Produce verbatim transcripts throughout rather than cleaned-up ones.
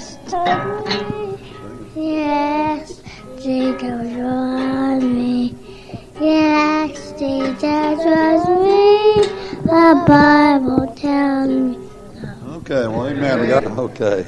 Yesterday, yes, Jesus was me. Yes, Jesus was me. The Bible tells me. Okay, well, amen. We got it. Okay.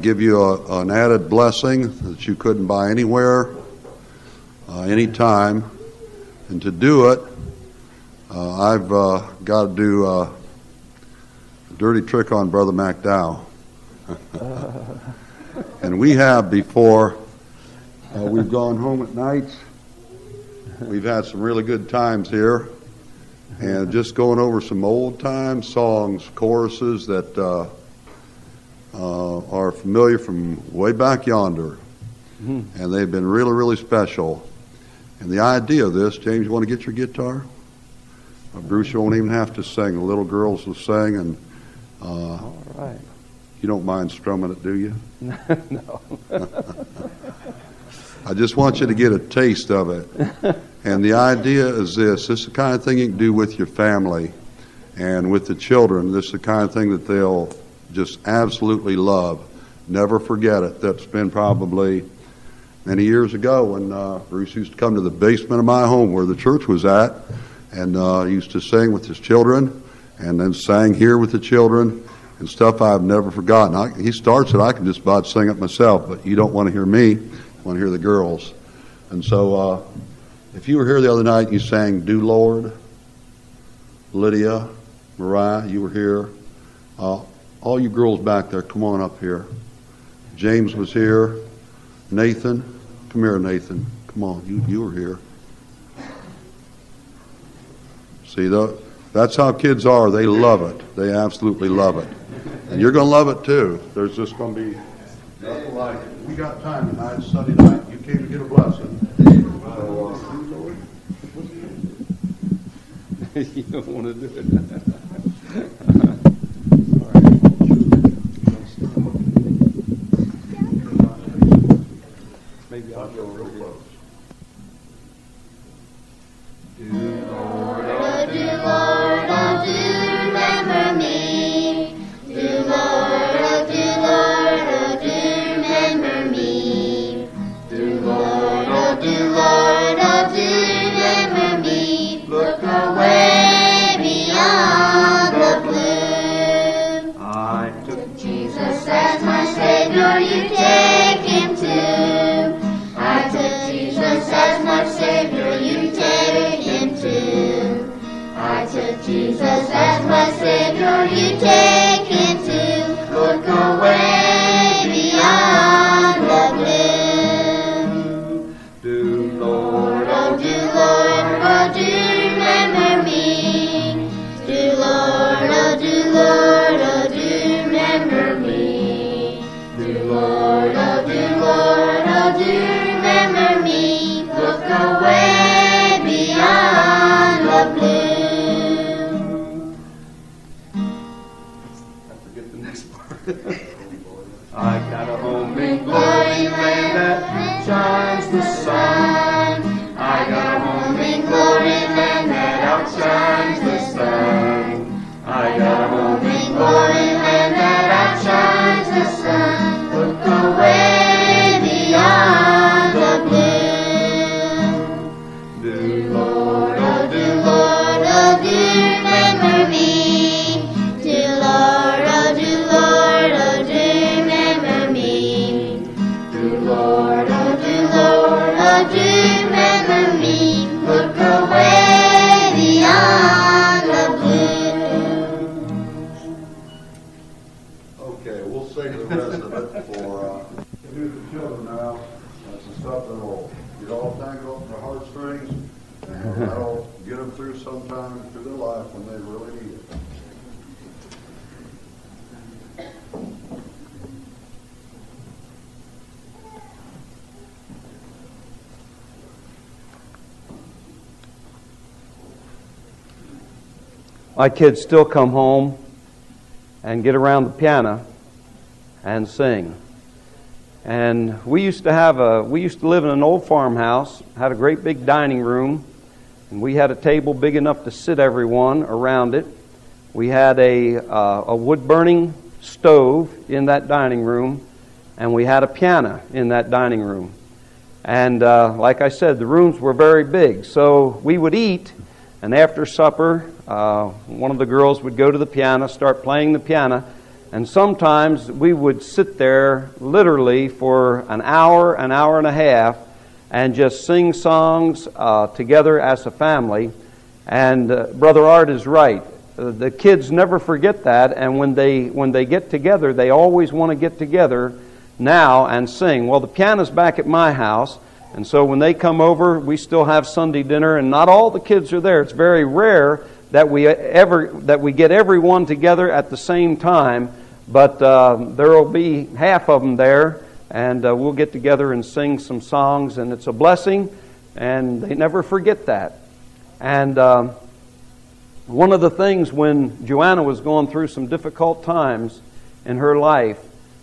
Give you a, an added blessing that you couldn't buy anywhere, uh, anytime. And to do it, uh, I've uh, got to do uh, a dirty trick on Brother MacDowell. And we have before. Uh, we've gone home at nights. We've had some really good times here. And just going over some old-time songs, choruses that... Uh, Uh, are familiar from way back yonder, mm-hmm. and they've been really, really special. And the idea of this, James, you want to get your guitar? Uh, Bruce, you won't even have to sing. The little girls will sing, and uh, all right. You don't mind strumming it, do you? No. I just want you to get a taste of it. And the idea is this: this is the kind of thing you can do with your family and with the children. This is the kind of thing that they'll just absolutely love. Never forget it. That's been probably many years ago when uh, Bruce used to come to the basement of my home where the church was at, and uh, used to sing with his children, and then sang here with the children, and stuff I've never forgotten. I, he starts it, I can just about sing it myself, but you don't want to hear me, you want to hear the girls. And so uh, if you were here the other night and you sang Do Lord, Lydia, Mariah, you were here. Uh, All you girls back there, come on up here. James was here. Nathan, come here, Nathan. Come on, you you were here. See, the, that's how kids are. They love it. They absolutely love it. And you're going to love it, too. There's just going to be nothing like it. We got time tonight, Sunday night. You came to get a blessing. So, uh, you don't want to do it. Maybe I'll go real close. Do Lord, oh do Lord, oh do remember me. Do Lord, oh do Lord, oh do remember me. Do Lord, oh do Lord, oh do remember me. Look away beyond the blue. I took Jesus as my Savior, you take him too. As my Savior, you take him too. I took Jesus as my Savior, you take him too. Look away beyond the blue. Do Lord, oh do Lord, oh do remember me. Do Lord, oh do Lord, oh do remember me. Do Lord, oh do Lord, oh do remember me. Away beyond the blue. I forget the next part. I got a home in glory land that shines the sun. I got a home in glory land that outshines the sun. I got a home in glory land that outshines the sun. Look away beyond. Lord, unto Lord, unto men the meek, look away beyond the blue. Okay, we'll sing the rest of it for uh, do the children now. That's the stuff that'll get all tangled up in the heartstrings, and that'll get them through sometime through their life when they really need it. My kids still come home and get around the piano and sing. And we used to have a, we used to live in an old farmhouse, had a great big dining room, and we had a table big enough to sit everyone around it. We had a, uh, a wood-burning stove in that dining room, and we had a piano in that dining room. And uh, like I said, the rooms were very big, so we would eat. And after supper, uh, one of the girls would go to the piano, start playing the piano, and sometimes we would sit there literally for an hour, an hour and a half, and just sing songs uh, together as a family. And uh, Brother Art is right. Uh, the kids never forget that, and when they, when they get together, they always want to get together now and sing. Well, the piano's back at my house. And so when they come over, we still have Sunday dinner, and not all the kids are there. It's very rare that we ever that we get everyone together at the same time, but uh, there will be half of them there, and uh, we'll get together and sing some songs, and it's a blessing, and they never forget that. And um, one of the things when Joanna was going through some difficult times in her life,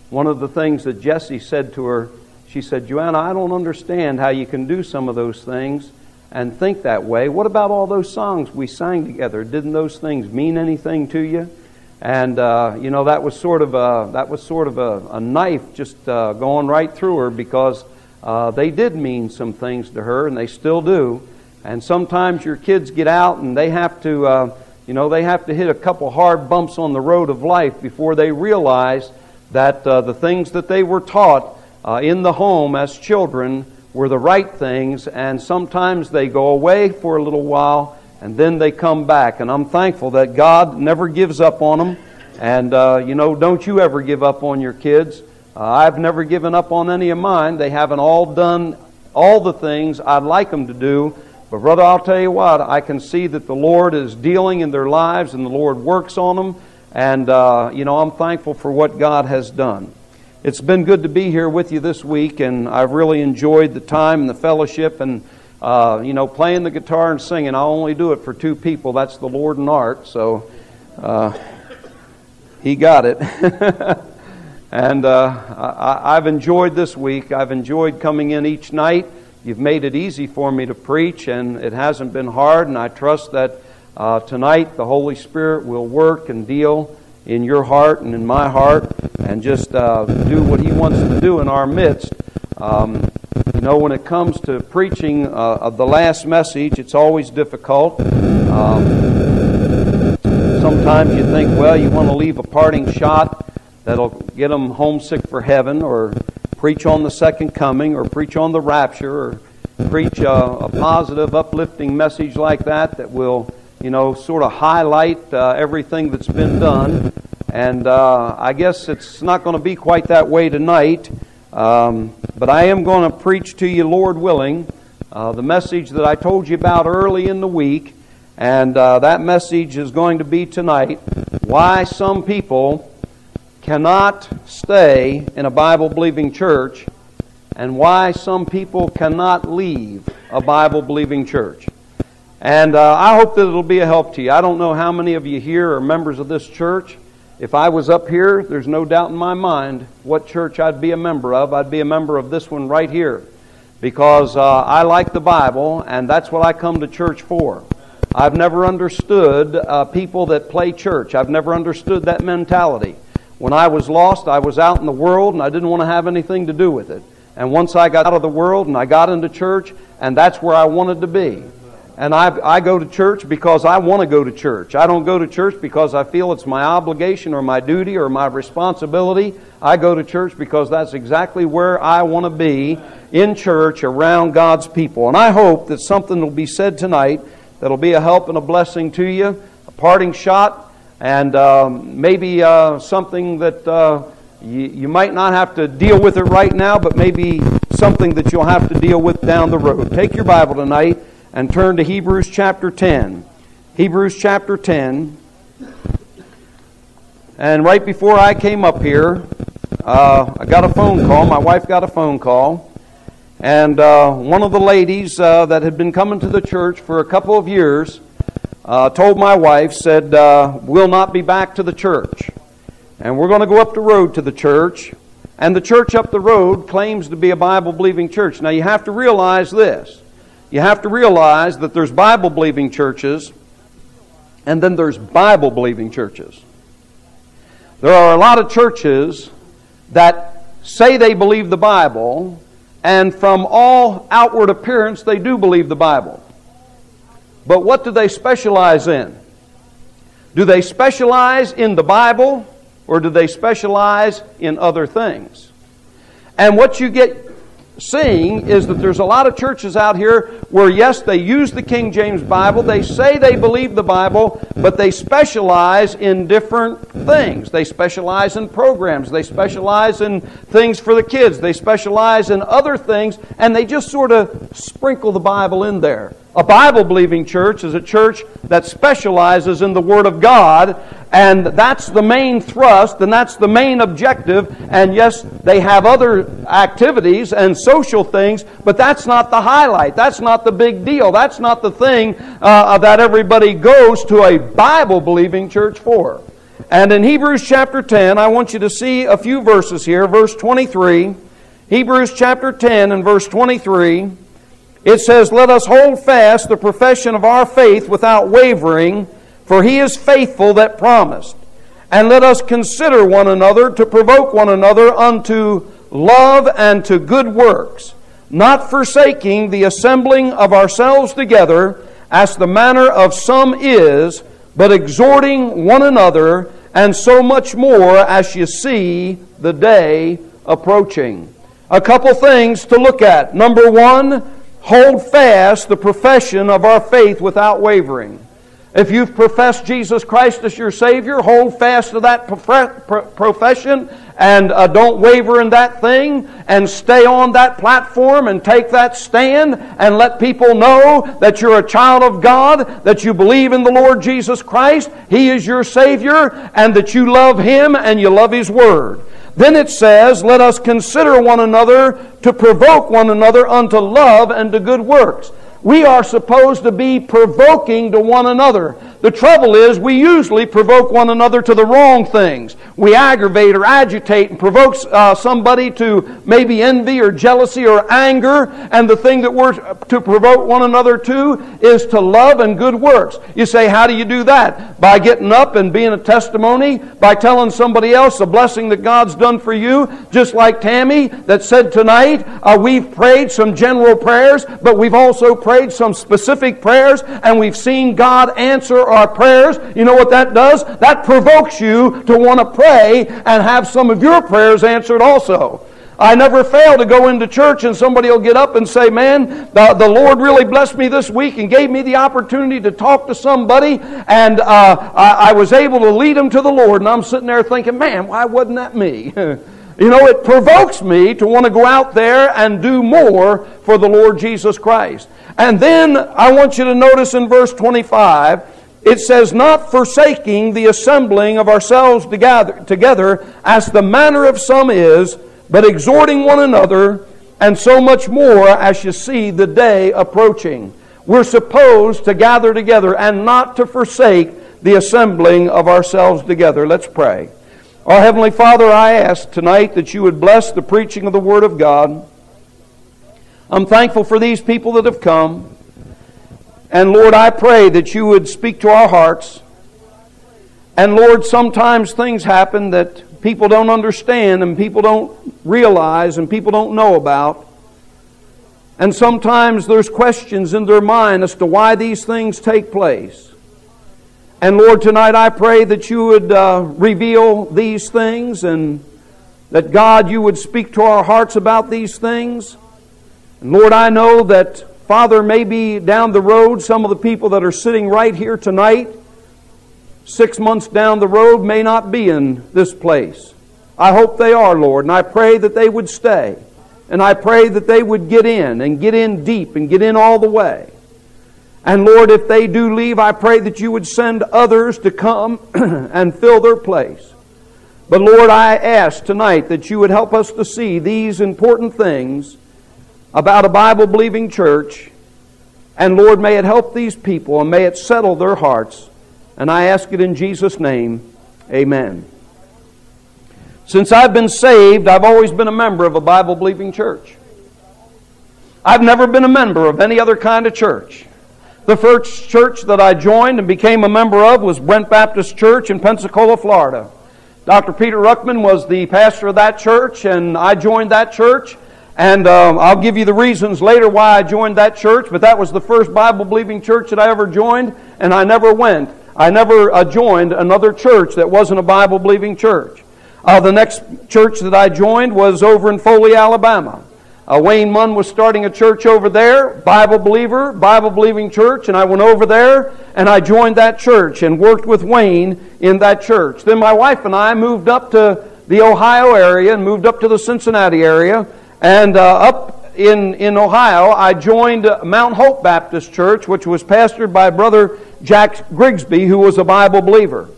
one of the things that Jesse said to her, she said, "Joanna, I don't understand how you can do some of those things and think that way. What about all those songs we sang together? Didn't those things mean anything to you?" And uh, you know, that was sort of a that was sort of a, a knife just uh, going right through her, because uh, they did mean some things to her, and they still do. And sometimes your kids get out and they have to, uh, you know, they have to hit a couple hard bumps on the road of life before they realize that uh, the things that they were taught Uh, in the home as children were the right things, and sometimes they go away for a little while and then they come back. And I'm thankful that God never gives up on them. And uh, you know, don't you ever give up on your kids. Uh, I've never given up on any of mine. They haven't all done all the things I'd like them to do. But brother, I'll tell you what, I can see that the Lord is dealing in their lives and the Lord works on them. And uh, you know, I'm thankful for what God has done. It's been good to be here with you this week, and I've really enjoyed the time and the fellowship, and, uh, you know, playing the guitar and singing. I only do it for two people. That's the Lord and Art, so uh, he got it. And uh, I, I've enjoyed this week. I've enjoyed coming in each night. You've made it easy for me to preach, and it hasn't been hard, and I trust that uh, tonight the Holy Spirit will work and deal in your heart and in my heart, and just uh, do what he wants to do in our midst. Um, you know, when it comes to preaching uh, of the last message, it's always difficult. Um, sometimes you think, well, you want to leave a parting shot that'll get them homesick for heaven, or preach on the second coming, or preach on the rapture, or preach a, a positive, uplifting message like that that will, you know, sort of highlight uh, everything that's been done. And uh, I guess it's not going to be quite that way tonight, um, but I am going to preach to you, Lord willing, uh, the message that I told you about early in the week, and uh, that message is going to be tonight, why some people cannot stay in a Bible-believing church, and why some people cannot leave a Bible-believing church. And uh, I hope that it'll be a help to you. I don't know how many of you here are members of this church. If I was up here, there's no doubt in my mind what church I'd be a member of. I'd be a member of this one right here, because uh, I like the Bible, and that's what I come to church for. I've never understood uh, people that play church. I've never understood that mentality. When I was lost, I was out in the world, and I didn't want to have anything to do with it. And once I got out of the world, and I got into church, and that's where I wanted to be. and I, I go to church because I want to go to church. I don't go to church because I feel it's my obligation or my duty or my responsibility. I go to church because that's exactly where I want to be, in church, around God's people. And I hope that something will be said tonight that'll be a help and a blessing to you, a parting shot, and um, maybe uh, something that uh, you, you might not have to deal with it right now, but maybe something that you'll have to deal with down the road. Take your Bible tonight and turn to Hebrews chapter ten. Hebrews chapter ten. And right before I came up here, uh, I got a phone call. My wife got a phone call. And uh, one of the ladies uh, that had been coming to the church for a couple of years uh, told my wife, said, uh, we'll not be back to the church. And we're going to go up the road to the church. And the church up the road claims to be a Bible-believing church. Now, you have to realize this. You have to realize that there's Bible-believing churches, and then there's Bible-believing churches. There are a lot of churches that say they believe the Bible, and from all outward appearance, they do believe the Bible. But what do they specialize in? Do they specialize in the Bible, or do they specialize in other things? And what you get seeing is that there's a lot of churches out here where, yes, they use the King James Bible, they say they believe the Bible, but they specialize in different things. They specialize in programs, they specialize in things for the kids, they specialize in other things, and they just sort of sprinkle the Bible in there. A Bible-believing church is a church that specializes in the Word of God, and that's the main thrust, and that's the main objective. And yes, they have other activities and social things, but that's not the highlight. That's not the big deal. That's not the thing uh, that everybody goes to a Bible-believing church for. And in Hebrews chapter ten, I want you to see a few verses here. Verse twenty-three, Hebrews chapter ten and verse twenty-three. It says, let us hold fast the profession of our faith without wavering, for he is faithful that promised. And let us consider one another to provoke one another unto love and to good works, not forsaking the assembling of ourselves together, as the manner of some is, but exhorting one another, and so much more as you see the day approaching. A couple things to look at. Number one, hold fast the profession of our faith without wavering. If you've professed Jesus Christ as your Savior, hold fast to that profession and uh, don't waver in that thing, and stay on that platform and take that stand and let people know that you're a child of God, that you believe in the Lord Jesus Christ, He is your Savior, and that you love Him and you love His Word. Then it says, let us consider one another to provoke one another unto love and to good works. We are supposed to be provoking to one another. The trouble is we usually provoke one another to the wrong things. We aggravate or agitate and provoke uh, somebody to maybe envy or jealousy or anger. And the thing that we're to provoke one another to is to love and good works. You say, how do you do that? By getting up and being a testimony, by telling somebody else the blessing that God's done for you. Just like Tammy that said tonight, uh, we've prayed some general prayers, but we've also prayed some specific prayers, and we've seen God answer our prayers. You know what that does? That provokes you to want to pray and have some of your prayers answered also. I never fail to go into church and somebody will get up and say, man, the, the Lord really blessed me this week and gave me the opportunity to talk to somebody, and uh, I, I was able to lead them to the Lord. And I'm sitting there thinking, man, why wasn't that me? You know, it provokes me to want to go out there and do more for the Lord Jesus Christ. And then I want you to notice in verse twenty-five, it says, not forsaking the assembling of ourselves together, together, as the manner of some is, but exhorting one another, and so much more as you see the day approaching. We're supposed to gather together and not to forsake the assembling of ourselves together. Let's pray. Our Heavenly Father, I ask tonight that you would bless the preaching of the Word of God. I'm thankful for these people that have come. And Lord, I pray that you would speak to our hearts. And Lord, sometimes things happen that people don't understand and people don't realize and people don't know about. And sometimes there's questions in their mind as to why these things take place. And Lord, tonight I pray that you would uh, reveal these things, and that God, you would speak to our hearts about these things. And Lord, I know that, Father, maybe down the road, some of the people that are sitting right here tonight, six months down the road, may not be in this place. I hope they are, Lord, and I pray that they would stay. And I pray that they would get in, and get in deep, and get in all the way. And Lord, if they do leave, I pray that you would send others to come and fill their place. But Lord, I ask tonight that you would help us to see these important things about a Bible-believing church. And Lord, may it help these people, and may it settle their hearts. And I ask it in Jesus' name. Amen. Since I've been saved, I've always been a member of a Bible-believing church. I've never been a member of any other kind of church. The first church that I joined and became a member of was Brent Baptist Church in Pensacola, Florida. Doctor Peter Ruckman was the pastor of that church, and I joined that church. And um, I'll give you the reasons later why I joined that church, but that was the first Bible-believing church that I ever joined, and I never went. I never uh, joined another church that wasn't a Bible-believing church. Uh, the next church that I joined was over in Foley, Alabama. Uh, Wayne Munn was starting a church over there, Bible believer, Bible believing church, and I went over there and I joined that church and worked with Wayne in that church. Then my wife and I moved up to the Ohio area and moved up to the Cincinnati area, and uh, up in, in Ohio I joined Mount Hope Baptist Church, which was pastored by Brother Jack Grigsby, who was a Bible believer.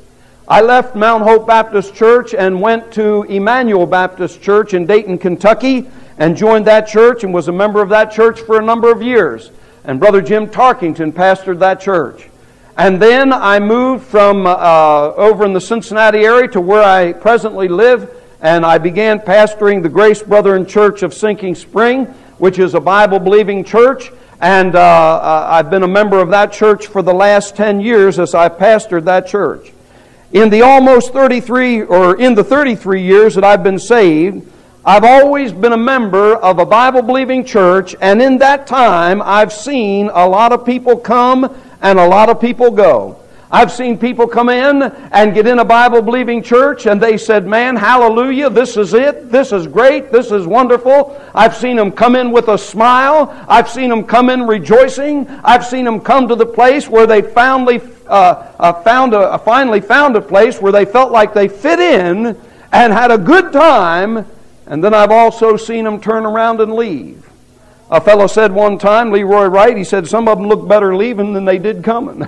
I left Mount Hope Baptist Church and went to Emmanuel Baptist Church in Dayton, Kentucky, and joined that church and was a member of that church for a number of years. And Brother Jim Tarkington pastored that church. And then I moved from uh, over in the Cincinnati area to where I presently live, and I began pastoring the Grace Brethren Church of Sinking Spring, which is a Bible-believing church. And uh, I've been a member of that church for the last ten years as I pastored that church. In the almost thirty-three, or in the thirty-three years that I've been saved, I've always been a member of a Bible-believing church, and in that time, I've seen a lot of people come and a lot of people go. I've seen people come in and get in a Bible-believing church, and they said, man, hallelujah, this is it, this is great, this is wonderful. I've seen them come in with a smile. I've seen them come in rejoicing. I've seen them come to the place where they finally uh, uh, found a, finally found a place where they felt like they fit in and had a good time. And then I've also seen them turn around and leave. A fellow said one time, Leroy Wright, he said, some of them look better leaving than they did coming.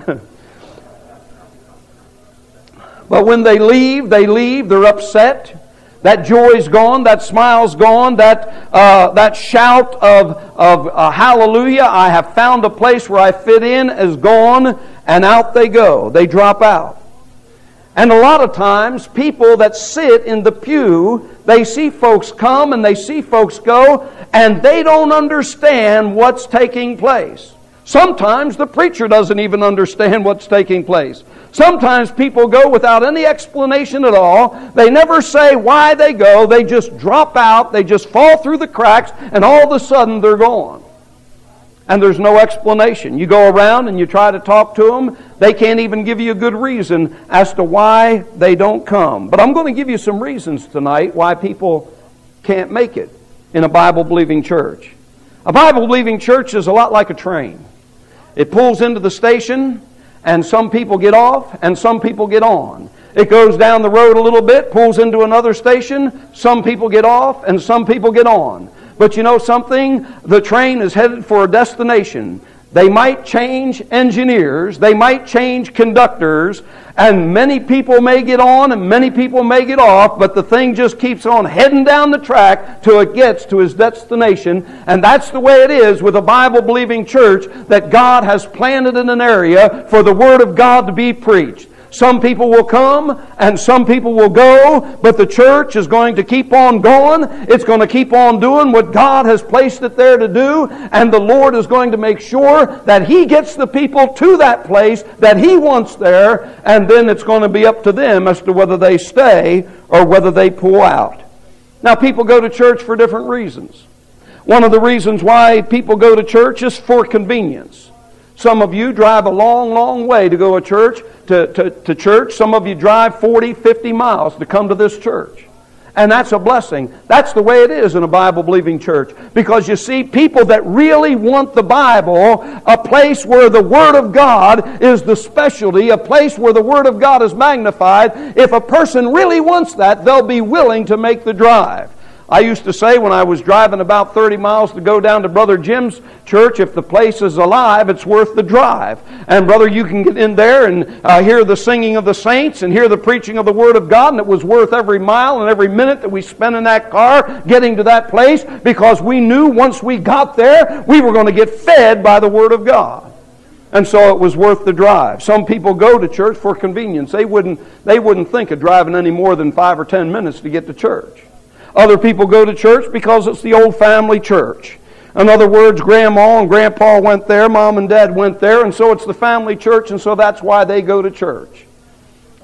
But when they leave, they leave, they're upset. That joy's gone, that smile's gone, that uh, that shout of, of uh, hallelujah, I have found a place where I fit in, is gone, and out they go. They drop out. And a lot of times, people that sit in the pew, they see folks come and they see folks go, and they don't understand what's taking place. Sometimes the preacher doesn't even understand what's taking place. Sometimes people go without any explanation at all. They never say why they go. They just drop out. They just fall through the cracks, and all of a sudden they're gone. And there's no explanation. You go around and you try to talk to them. They can't even give you a good reason as to why they don't come. But I'm going to give you some reasons tonight why people can't make it in a Bible-believing church. A Bible-believing church is a lot like a train. It pulls into the station, and some people get off, and some people get on. It goes down the road a little bit, pulls into another station, some people get off, and some people get on. But you know something? The train is headed for a destination. They might change engineers. They might change conductors. And many people may get on and many people may get off. But the thing just keeps on heading down the track till it gets to its destination. And that's the way it is with a Bible-believing church that God has planted in an area for the Word of God to be preached. Some people will come and some people will go, but the church is going to keep on going. It's going to keep on doing what God has placed it there to do, and the Lord is going to make sure that He gets the people to that place that He wants there, and then it's going to be up to them as to whether they stay or whether they pull out. Now, people go to church for different reasons. One of the reasons why people go to church is for convenience. Some of you drive a long, long way to go to church. To, to, to church. Some of you drive forty, fifty miles to come to this church. And that's a blessing. That's the way it is in a Bible-believing church. Because you see, people that really want the Bible, a place where the Word of God is the specialty, a place where the Word of God is magnified, if a person really wants that, they'll be willing to make the drive. I used to say when I was driving about thirty miles to go down to Brother Jim's church, if the place is alive, it's worth the drive. And brother, you can get in there and uh, hear the singing of the saints and hear the preaching of the Word of God, and it was worth every mile and every minute that we spent in that car getting to that place, because we knew once we got there, we were going to get fed by the Word of God. And so it was worth the drive. Some people go to church for convenience. They wouldn't, they wouldn't think of driving any more than five or ten minutes to get to church. Other people go to church because it's the old family church. In other words, Grandma and Grandpa went there, Mom and Dad went there, and so it's the family church, and so that's why they go to church.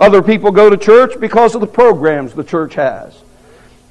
Other people go to church because of the programs the church has.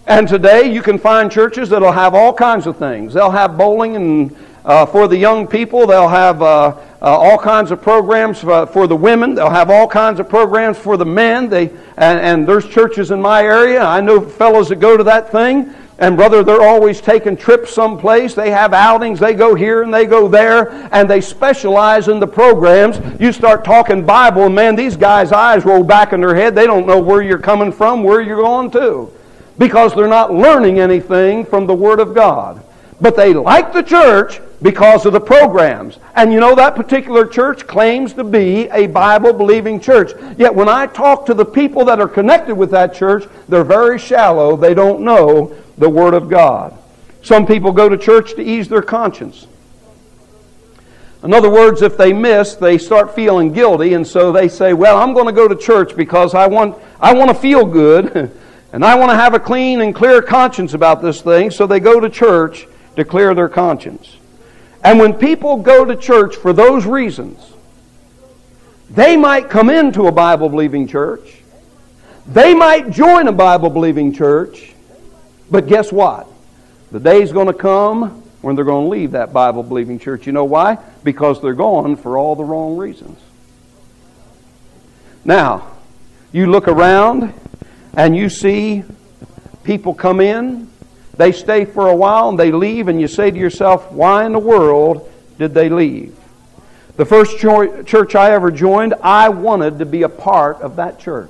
And today you can find churches that'll have all kinds of things. They'll have bowling and uh, for the young people. They'll have... Uh, Uh, all kinds of programs for, for the women. They'll have all kinds of programs for the men. They and, and there's churches in my area. I know fellows that go to that thing. And brother, they're always taking trips someplace. They have outings. They go here and they go there. And they specialize in the programs. You start talking Bible, and man, these guys' eyes roll back in their head. They don't know where you're coming from, where you're going to. Because they're not learning anything from the Word of God. But they like the church because of the programs. And you know, that particular church claims to be a Bible-believing church. Yet when I talk to the people that are connected with that church, they're very shallow. They don't know the Word of God. Some people go to church to ease their conscience. In other words, if they miss, they start feeling guilty, and so they say, well, I'm going to go to church because I want, I want to feel good, and I want to have a clean and clear conscience about this thing, so they go to church to clear their conscience. And when people go to church for those reasons, they might come into a Bible-believing church. They might join a Bible-believing church. But guess what? The day's going to come when they're going to leave that Bible-believing church. You know why? Because they're gone for all the wrong reasons. Now, you look around and you see people come in. They stay for a while and they leave, and you say to yourself, why in the world did they leave? The first church I ever joined, I wanted to be a part of that church.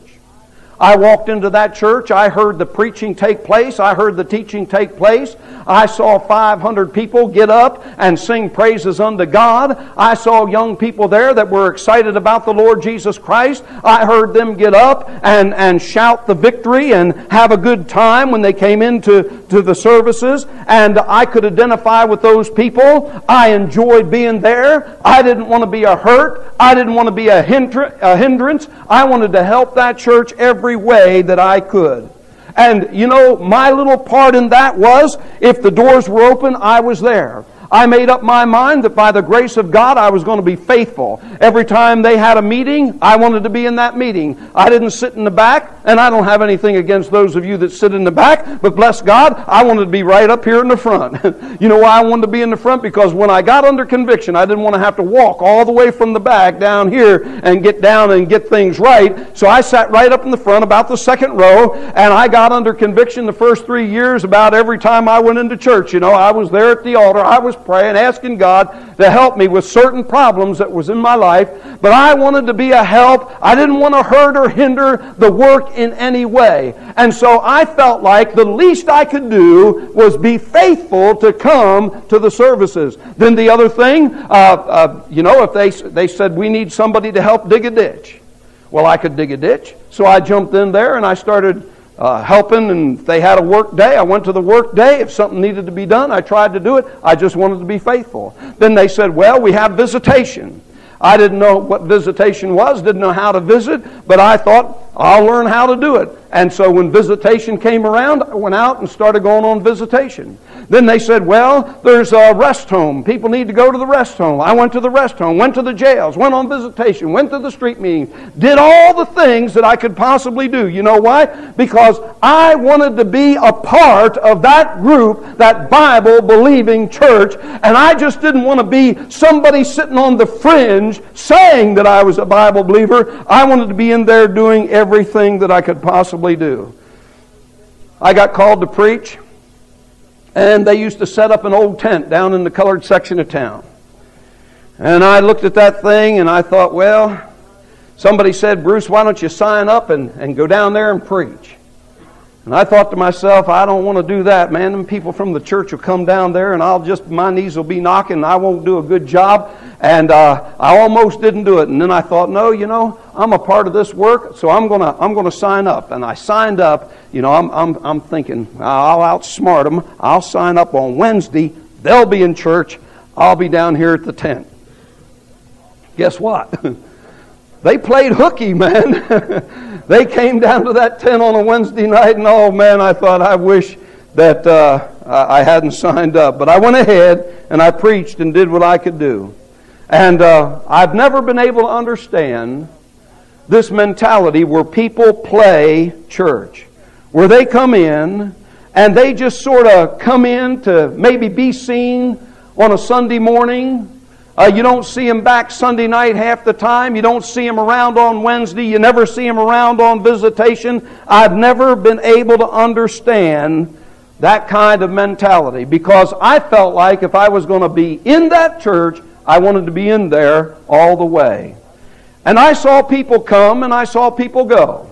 I walked into that church, I heard the preaching take place, I heard the teaching take place, I saw five hundred people get up and sing praises unto God, I saw young people there that were excited about the Lord Jesus Christ, I heard them get up and, and shout the victory and have a good time when they came into to the services, and I could identify with those people. I enjoyed being there. I didn't want to be a hurt, I didn't want to be a hindrance, I wanted to help that church every way that I could. And you know, my little part in that was, if the doors were open, I was there. I made up my mind that by the grace of God, I was going to be faithful. Every time they had a meeting, I wanted to be in that meeting. I didn't sit in the back, and I don't have anything against those of you that sit in the back, but bless God, I wanted to be right up here in the front. You know why I wanted to be in the front? Because when I got under conviction, I didn't want to have to walk all the way from the back down here and get down and get things right. So I sat right up in the front, about the second row, and I got under conviction the first three years about every time I went into church. You know, I was there at the altar. I was praying, asking God to help me with certain problems that was in my life, but I wanted to be a help. I didn't want to hurt or hinder the work in any way. And so I felt like the least I could do was be faithful to come to the services. Then the other thing, uh, uh, you know, if they, they said, we need somebody to help dig a ditch. Well, I could dig a ditch. So I jumped in there and I started Uh, helping, and if they had a work day, I went to the work day. If something needed to be done, I tried to do it. I just wanted to be faithful. Then they said, well, we have visitation. I didn't know what visitation was, didn't know how to visit, but I thought, I'll learn how to do it. And so when visitation came around, I went out and started going on visitation. Then they said, well, there's a rest home. People need to go to the rest home. I went to the rest home, went to the jails, went on visitation, went to the street meetings, did all the things that I could possibly do. You know why? Because I wanted to be a part of that group, that Bible-believing church, and I just didn't want to be somebody sitting on the fringe saying that I was a Bible believer. I wanted to be in there doing everything that I could possibly do. I got called to preach, and they used to set up an old tent down in the colored section of town. And I looked at that thing, and I thought, well, somebody said, Bruce, why don't you sign up and, and go down there and preach? And I thought to myself, I don't want to do that, man. Them people from the church will come down there, and I'll just, my knees will be knocking, and I won't do a good job. And uh, I almost didn't do it. And then I thought, no, you know, I'm a part of this work, so I'm gonna, I'm gonna sign up. And I signed up. You know, I'm, I'm, I'm thinking, I'll outsmart them. I'll sign up on Wednesday. They'll be in church. I'll be down here at the tent. Guess what? They played hooky, man. They came down to that tent on a Wednesday night, and oh, man, I thought, I wish that uh, I hadn't signed up. But I went ahead, and I preached and did what I could do. And uh, I've never been able to understand this mentality where people play church, where they come in, and they just sort of come in to maybe be seen on a Sunday morning. Uh, you don't see him back Sunday night half the time. You don't see him around on Wednesday. You never see him around on visitation. I've never been able to understand that kind of mentality, because I felt like if I was going to be in that church, I wanted to be in there all the way. And I saw people come and I saw people go.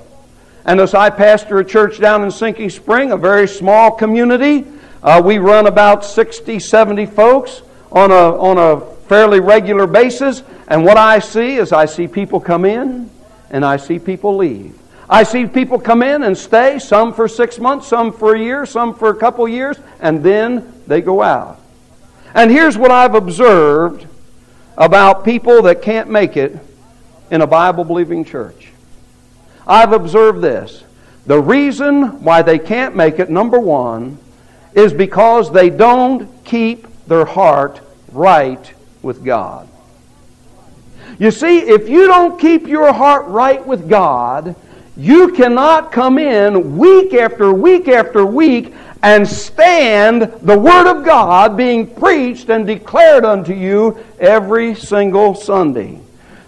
And as I pastor a church down in Sinking Spring, a very small community, uh, we run about sixty, seventy folks on a on a fairly regular basis, and what I see is I see people come in and I see people leave. I see people come in and stay, some for six months, some for a year, some for a couple years, and then they go out. And here's what I've observed about people that can't make it in a Bible-believing church. I've observed this. The reason why they can't make it, number one, is because they don't keep their heart right with God. You see, if you don't keep your heart right with God, you cannot come in week after week after week and stand the Word of God being preached and declared unto you every single Sunday.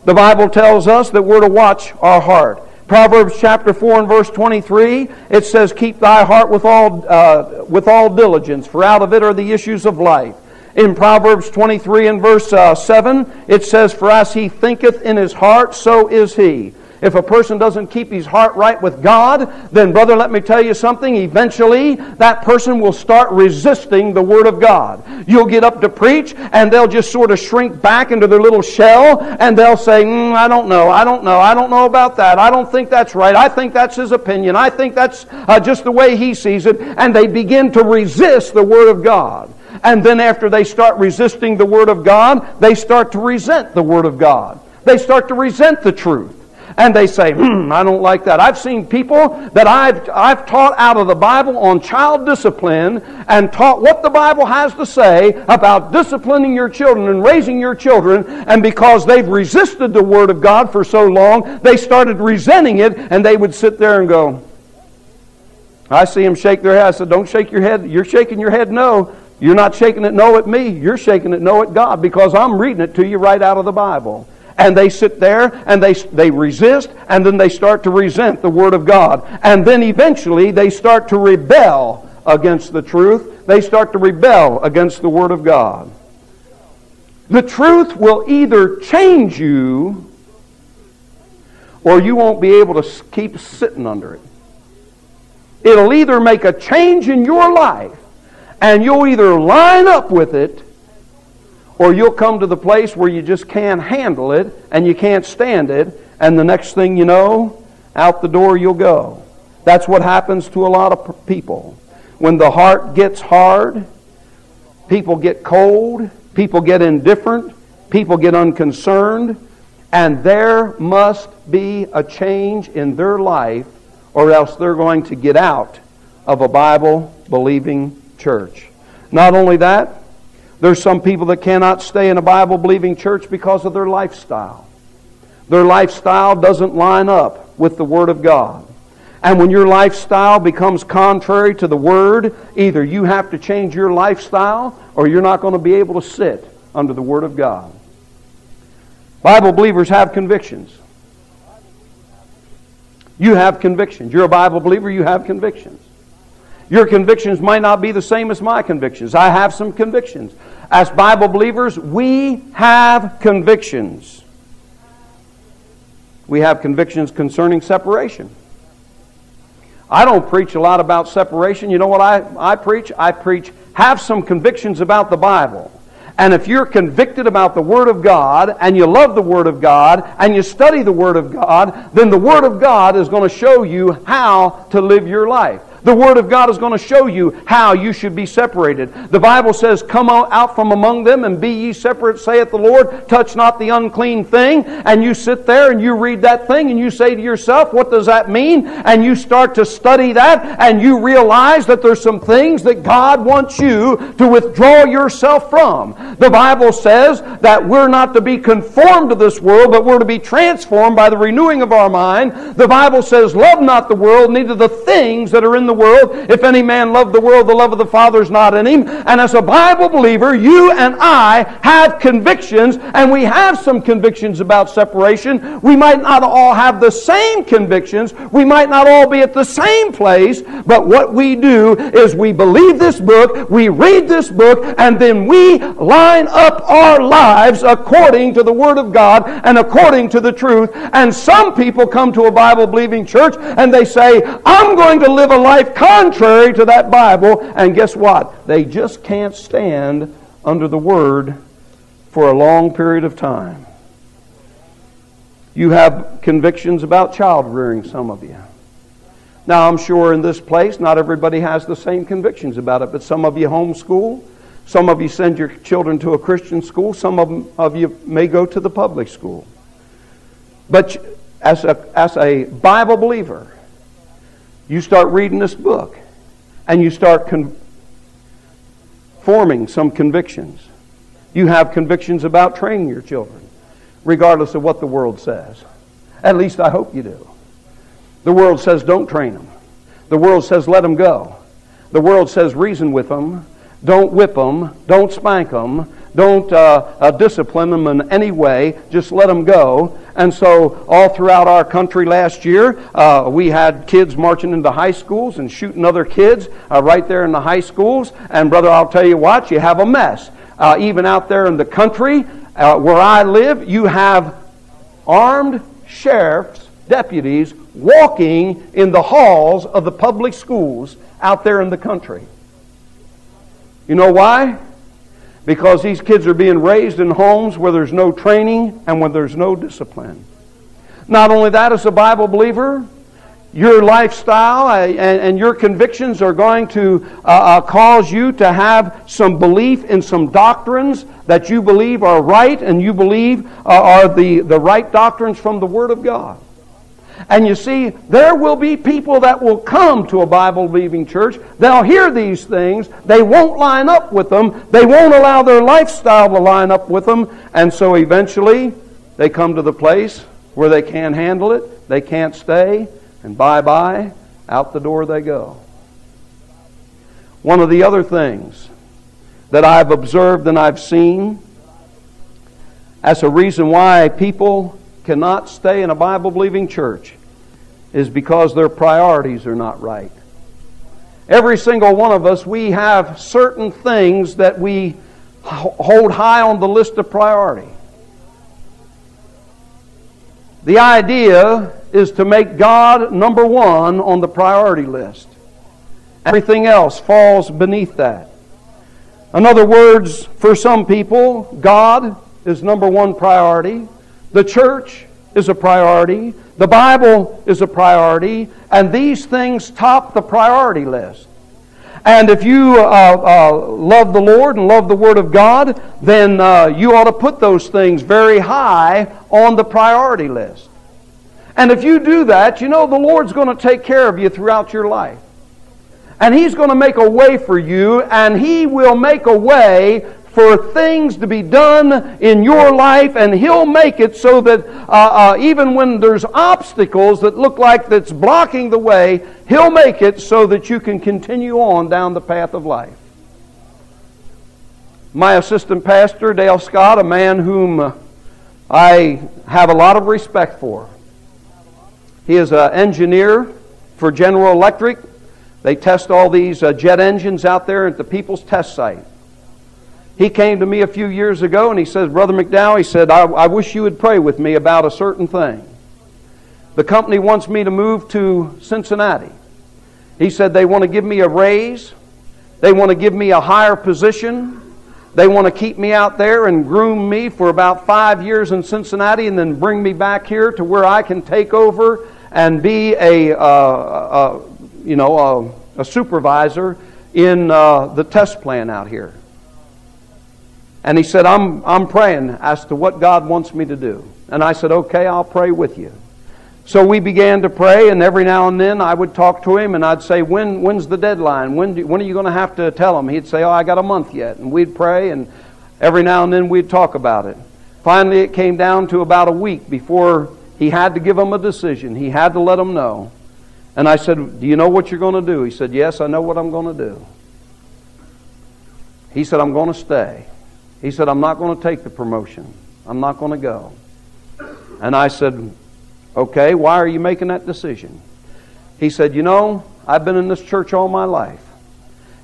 The Bible tells us that we're to watch our heart. Proverbs chapter four and verse twenty-three, it says, keep thy heart with all, uh, with all diligence, for out of it are the issues of life. In Proverbs twenty-three and verse uh, seven, it says, for as he thinketh in his heart, so is he. If a person doesn't keep his heart right with God, then, brother, let me tell you something. Eventually, that person will start resisting the Word of God. You'll get up to preach, and they'll just sort of shrink back into their little shell, and they'll say, mm, I don't know, I don't know, I don't know about that. I don't think that's right. I think that's his opinion. I think that's uh, just the way he sees it. And they begin to resist the Word of God. And then after they start resisting the Word of God, they start to resent the Word of God. They start to resent the truth. And they say, hmm, I don't like that. I've seen people that I've, I've taught out of the Bible on child discipline and taught what the Bible has to say about disciplining your children and raising your children. And because they've resisted the Word of God for so long, they started resenting it, and they would sit there and go, I see them shake their head. I said, don't shake your head. You're shaking your head no. You're not shaking it no at me. You're shaking it no at God, because I'm reading it to you right out of the Bible. And they sit there, and they, they resist, and then they start to resent the Word of God. And then eventually they start to rebel against the truth. They start to rebel against the Word of God. The truth will either change you, or you won't be able to keep sitting under it. It'll either make a change in your life, and you'll either line up with it, or you'll come to the place where you just can't handle it and you can't stand it, and the next thing you know, out the door you'll go. That's what happens to a lot of people. When the heart gets hard, people get cold, people get indifferent, people get unconcerned, and there must be a change in their life, or else they're going to get out of a Bible-believing church. Not only that, there's some people that cannot stay in a Bible-believing church because of their lifestyle. Their lifestyle doesn't line up with the Word of God. And when your lifestyle becomes contrary to the Word, either you have to change your lifestyle or you're not going to be able to sit under the Word of God. Bible believers have convictions. You have convictions. You're a Bible believer, you have convictions. Your convictions might not be the same as my convictions. I have some convictions. As Bible believers, we have convictions. We have convictions concerning separation. I don't preach a lot about separation. You know what I, I preach? I preach, have some convictions about the Bible. And if you're convicted about the Word of God, and you love the Word of God, and you study the Word of God, then the Word of God is going to show you how to live your life. The Word of God is going to show you how you should be separated. The Bible says, "Come out from among them and be ye separate, saith the Lord. Touch not the unclean thing." And you sit there and you read that thing and you say to yourself, what does that mean? And you start to study that and you realize that there's some things that God wants you to withdraw yourself from. The Bible says that we're not to be conformed to this world, but we're to be transformed by the renewing of our mind. The Bible says, "Love not the world, neither the things that are in the world. If any man love the world, the love of the Father is not in him." And as a Bible believer, you and I have convictions, and we have some convictions about separation. We might not all have the same convictions. We might not all be at the same place, but what we do is we believe this book, we read this book, and then we line up our lives according to the Word of God and according to the truth. And some people come to a Bible-believing church and they say, "I'm going to live a life contrary to that Bible," and guess what? They just can't stand under the Word for a long period of time. You have convictions about child rearing, some of you. Now, I'm sure in this place, not everybody has the same convictions about it, but some of you homeschool, some of you send your children to a Christian school, some of, them, of you may go to the public school. But as a, as a Bible believer, you start reading this book and you start con- forming some convictions. You have convictions about training your children, regardless of what the world says. At least I hope you do. The world says don't train them. The world says let them go. The world says reason with them. Don't whip them. Don't spank them. Don't uh, uh, discipline them in any way. Just let them go. And so all throughout our country last year, uh, we had kids marching into high schools and shooting other kids uh, right there in the high schools. And brother, I'll tell you what, you have a mess. Uh, even out there in the country uh, where I live, you have armed sheriff's deputies walking in the halls of the public schools out there in the country. You know why? Because these kids are being raised in homes where there's no training and where there's no discipline. Not only that, as a Bible believer, your lifestyle and your convictions are going to cause you to have some belief in some doctrines that you believe are right and you believe are the right doctrines from the Word of God. And you see, there will be people that will come to a Bible-believing church. They'll hear these things. They won't line up with them. They won't allow their lifestyle to line up with them. And so eventually, they come to the place where they can't handle it. They can't stay. And bye-bye, out the door they go. One of the other things that I've observed and I've seen as a reason why people cannot stay in a Bible-believing church is because their priorities are not right. Every single one of us, we have certain things that we hold high on the list of priority. The idea is to make God number one on the priority list. Everything else falls beneath that. In other words, for some people, God is number one priority. The church is a priority. The Bible is a priority. And these things top the priority list. And if you uh, uh, love the Lord and love the Word of God, then uh, you ought to put those things very high on the priority list. And if you do that, you know the Lord's going to take care of you throughout your life. And He's going to make a way for you, and He will make a way for things to be done in your life, and He'll make it so that uh, uh, even when there's obstacles that look like that's blocking the way, He'll make it so that you can continue on down the path of life. My assistant pastor, Dale Scott, a man whom I have a lot of respect for. He is an engineer for General Electric. They test all these uh, jet engines out there at the People's Test Site. He came to me a few years ago and he says, "Brother MacDowell," he said, I, I wish you would pray with me about a certain thing. The company wants me to move to Cincinnati. He said they want to give me a raise. They want to give me a higher position. They want to keep me out there and groom me for about five years in Cincinnati and then bring me back here to where I can take over and be a, uh, a you know, a, a supervisor in uh, the test plant out here. And he said, I'm, I'm praying as to what God wants me to do. And I said, okay, I'll pray with you. So we began to pray, and every now and then I would talk to him, and I'd say, when, when's the deadline? When, do, when are you going to have to tell him? He'd say, oh, I got a month yet. And we'd pray, and every now and then we'd talk about it. Finally, it came down to about a week before he had to give him a decision. He had to let him know. And I said, do you know what you're going to do? He said, yes, I know what I'm going to do. He said, I'm going to stay. He said, I'm not going to take the promotion. I'm not going to go. And I said, okay, why are you making that decision? He said, you know, I've been in this church all my life.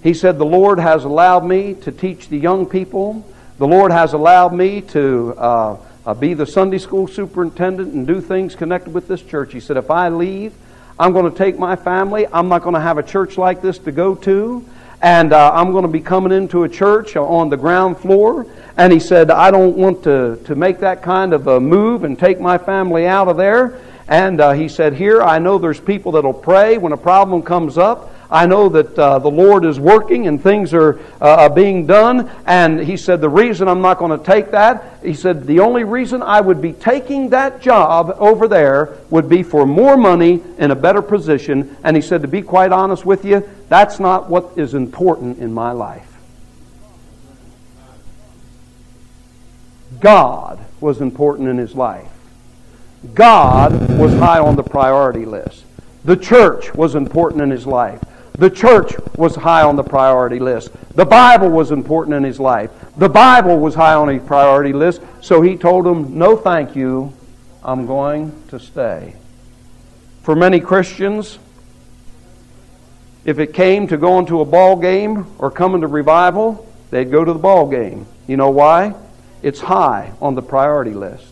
He said, the Lord has allowed me to teach the young people. The Lord has allowed me to uh, uh, be the Sunday school superintendent and do things connected with this church. He said, if I leave, I'm going to take my family. I'm not going to have a church like this to go to. And uh, I'm going to be coming into a church on the ground floor. And he said, I don't want to, to make that kind of a move and take my family out of there. And uh, he said, here, I know there's people that'll pray when a problem comes up. I know that uh, the Lord is working and things are uh, being done. And he said, the reason I'm not going to take that, he said, the only reason I would be taking that job over there would be for more money and a better position. And he said, to be quite honest with you, that's not what is important in my life. God was important in his life. God was high on the priority list. The church was important in his life. The church was high on the priority list. The Bible was important in his life. The Bible was high on his priority list. So he told him, no thank you, I'm going to stay. For many Christians, if it came to going to a ball game or coming to revival, they'd go to the ball game. You know why? It's high on the priority list.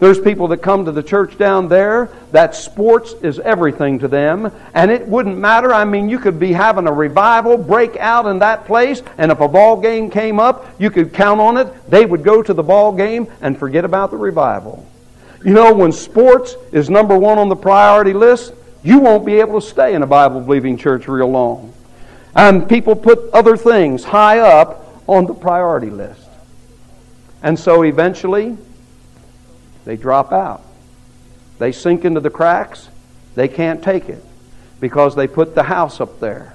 There's people that come to the church down there that sports is everything to them, and it wouldn't matter. I mean, you could be having a revival break out in that place, and if a ball game came up, you could count on it. They would go to the ball game and forget about the revival. You know, when sports is number one on the priority list, you won't be able to stay in a Bible-believing church real long. And people put other things high up on the priority list. And so eventually, they drop out. They sink into the cracks. They can't take it because they put the house up there.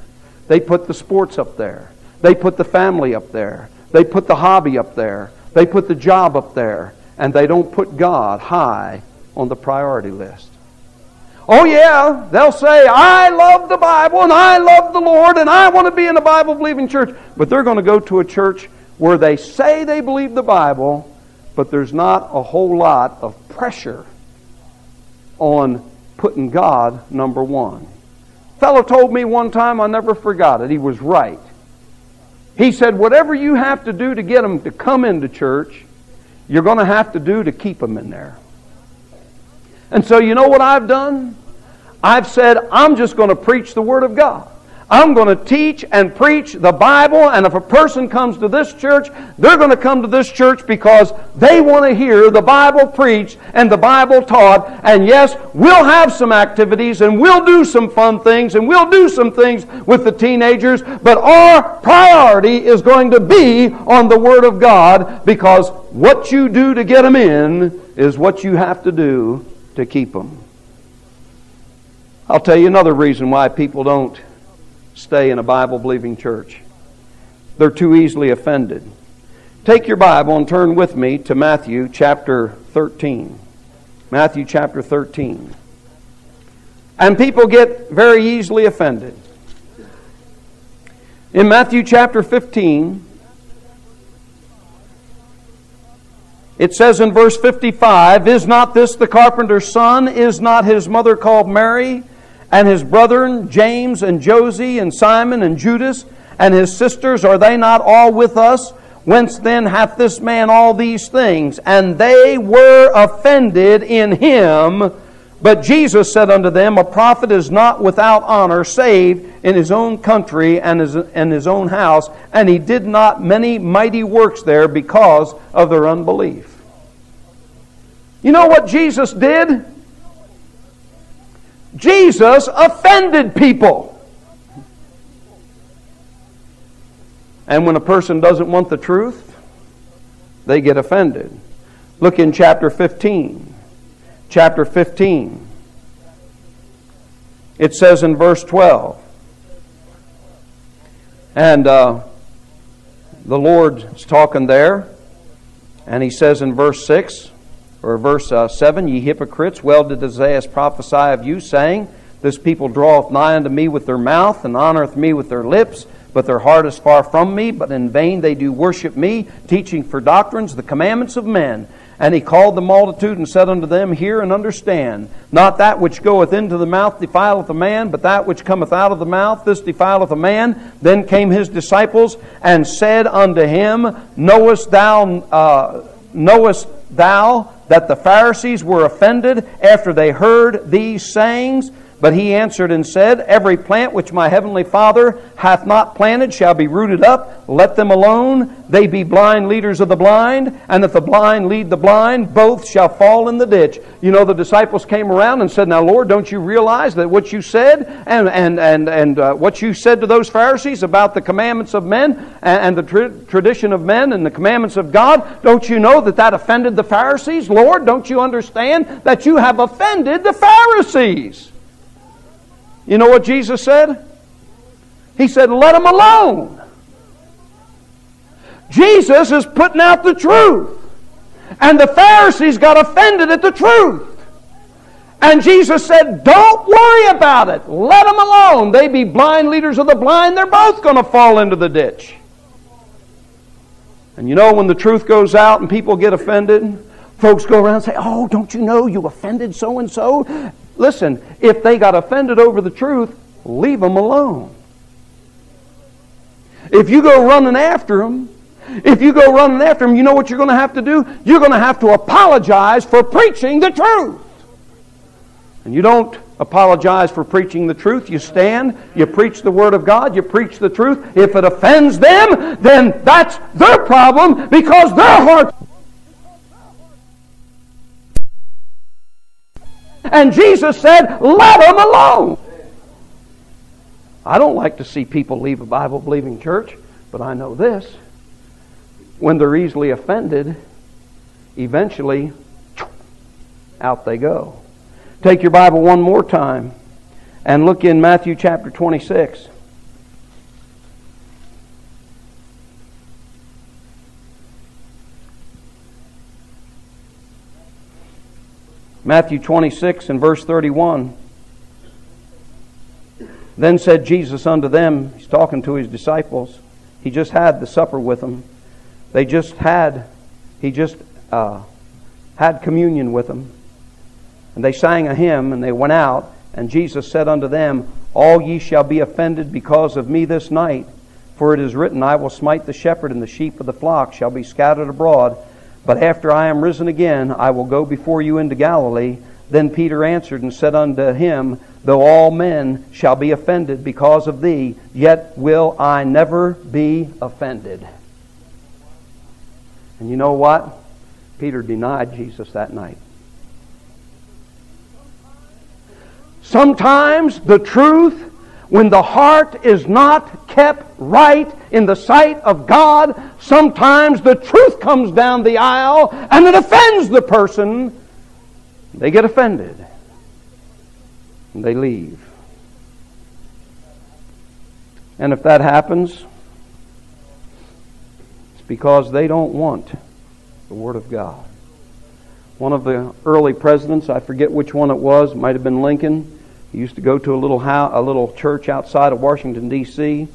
They put the sports up there. They put the family up there. They put the hobby up there. They put the job up there. And they don't put God high on the priority list. Oh yeah, they'll say, I love the Bible and I love the Lord and I want to be in a Bible-believing church. But they're going to go to a church where they say they believe the Bible, but there's not a whole lot of pressure on putting God number one. A fellow told me one time, I never forgot it, he was right. He said, whatever you have to do to get them to come into church, you're going to have to do to keep them in there. And so you know what I've done? I've said, I'm just going to preach the Word of God. I'm going to teach and preach the Bible, and if a person comes to this church, they're going to come to this church because they want to hear the Bible preached and the Bible taught. And yes, we'll have some activities, and we'll do some fun things, and we'll do some things with the teenagers, but our priority is going to be on the Word of God, because what you do to get them in is what you have to do to keep them. I'll tell you another reason why people don't stay in a Bible-believing church. They're too easily offended. Take your Bible and turn with me to Matthew chapter thirteen. Matthew chapter thirteen. And people get very easily offended. In Matthew chapter fifteen, it says in verse fifty-five, "Is not this the carpenter's son? Is not his mother called Mary? And his brethren, James and Joseph and Simon and Judas and his sisters, are they not all with us? Whence then hath this man all these things?" And they were offended in him. But Jesus said unto them, "A prophet is not without honor, save in his own country and his, and his own house." And he did not many mighty works there because of their unbelief. You know what Jesus did? Jesus offended people. And when a person doesn't want the truth, they get offended. Look in chapter fifteen. Chapter fifteen. It says in verse twelve, and uh, the Lord's talking there, and He says in verse six, or verse uh, seven, "Ye hypocrites, well did Isaiah prophesy of you, saying, This people draweth nigh unto me with their mouth, and honoureth me with their lips, but their heart is far from me, but in vain they do worship me, teaching for doctrines the commandments of men. And he called the multitude and said unto them, Hear and understand. Not that which goeth into the mouth defileth a man, but that which cometh out of the mouth, this defileth a man. Then came his disciples and said unto him, Knowest thou, uh, knowest thou that the Pharisees were offended after they heard these sayings? But he answered and said, Every plant which my heavenly Father hath not planted shall be rooted up. Let them alone. They be blind leaders of the blind. And if the blind lead the blind, both shall fall in the ditch." You know, the disciples came around and said, "Now, Lord, don't you realize that what you said and and and and uh, what you said to those Pharisees about the commandments of men and, and the tra- tradition of men and the commandments of God, don't you know that that offended the Pharisees? Lord, don't you understand that you have offended the Pharisees?" You know what Jesus said? He said, "Let them alone." Jesus is putting out the truth. And the Pharisees got offended at the truth. And Jesus said, "Don't worry about it. Let them alone. They be blind leaders of the blind. They're both going to fall into the ditch." And you know, when the truth goes out and people get offended, folks go around and say, "Oh, don't you know you offended so-and-so?" Listen, if they got offended over the truth, leave them alone. If you go running after them, if you go running after them, you know what you're going to have to do? You're going to have to apologize for preaching the truth. And you don't apologize for preaching the truth. You stand, you preach the Word of God, you preach the truth. If it offends them, then that's their problem, because their heart... And Jesus said, "Let them alone." I don't like to see people leave a Bible-believing church, but I know this. When they're easily offended, eventually, out they go. Take your Bible one more time and look in Matthew chapter twenty-six. Matthew twenty-six and verse thirty-one. "Then said Jesus unto them," He's talking to His disciples. He just had the supper with them. They just had, He just uh, had communion with them. And they sang a hymn and they went out. And Jesus said unto them, "All ye shall be offended because of me this night. For it is written, I will smite the shepherd, and the sheep of the flock shall be scattered abroad. But after I am risen again, I will go before you into Galilee." Then Peter answered and said unto him, "Though all men shall be offended because of thee, yet will I never be offended." And you know what? Peter denied Jesus that night. Sometimes the truth, when the heart is not kept right in the sight of God, sometimes the truth comes down the aisle and it offends the person. They get offended and they leave. And if that happens, it's because they don't want the Word of God. One of the early presidents, I forget which one it was, might have been Lincoln. He used to go to a little house, a little church outside of Washington, D C,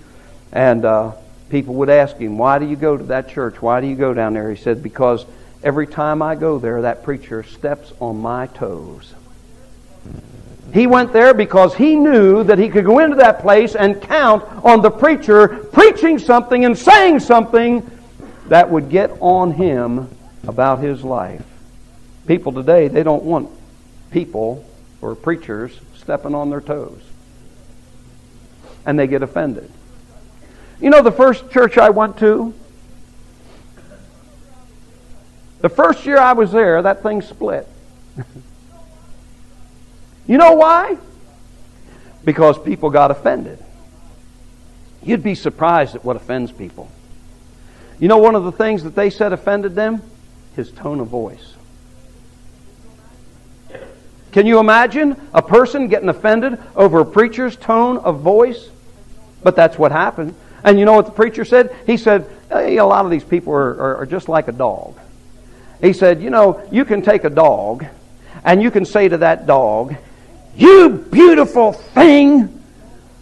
and uh, people would ask him, why do you go to that church? Why do you go down there? He said, because every time I go there, that preacher steps on my toes. He went there because he knew that he could go into that place and count on the preacher preaching something and saying something that would get on him about his life. People today, they don't want people or preachers stepping on their toes. And they get offended. You know, the first church I went to, the first year I was there, that thing split. You know why? Because people got offended. You'd be surprised at what offends people. You know, one of the things that they said offended them? His tone of voice. Can you imagine a person getting offended over a preacher's tone of voice? But that's what happened. And you know what the preacher said? He said, hey, a lot of these people are, are, are just like a dog. He said, you know, you can take a dog and you can say to that dog, you beautiful thing,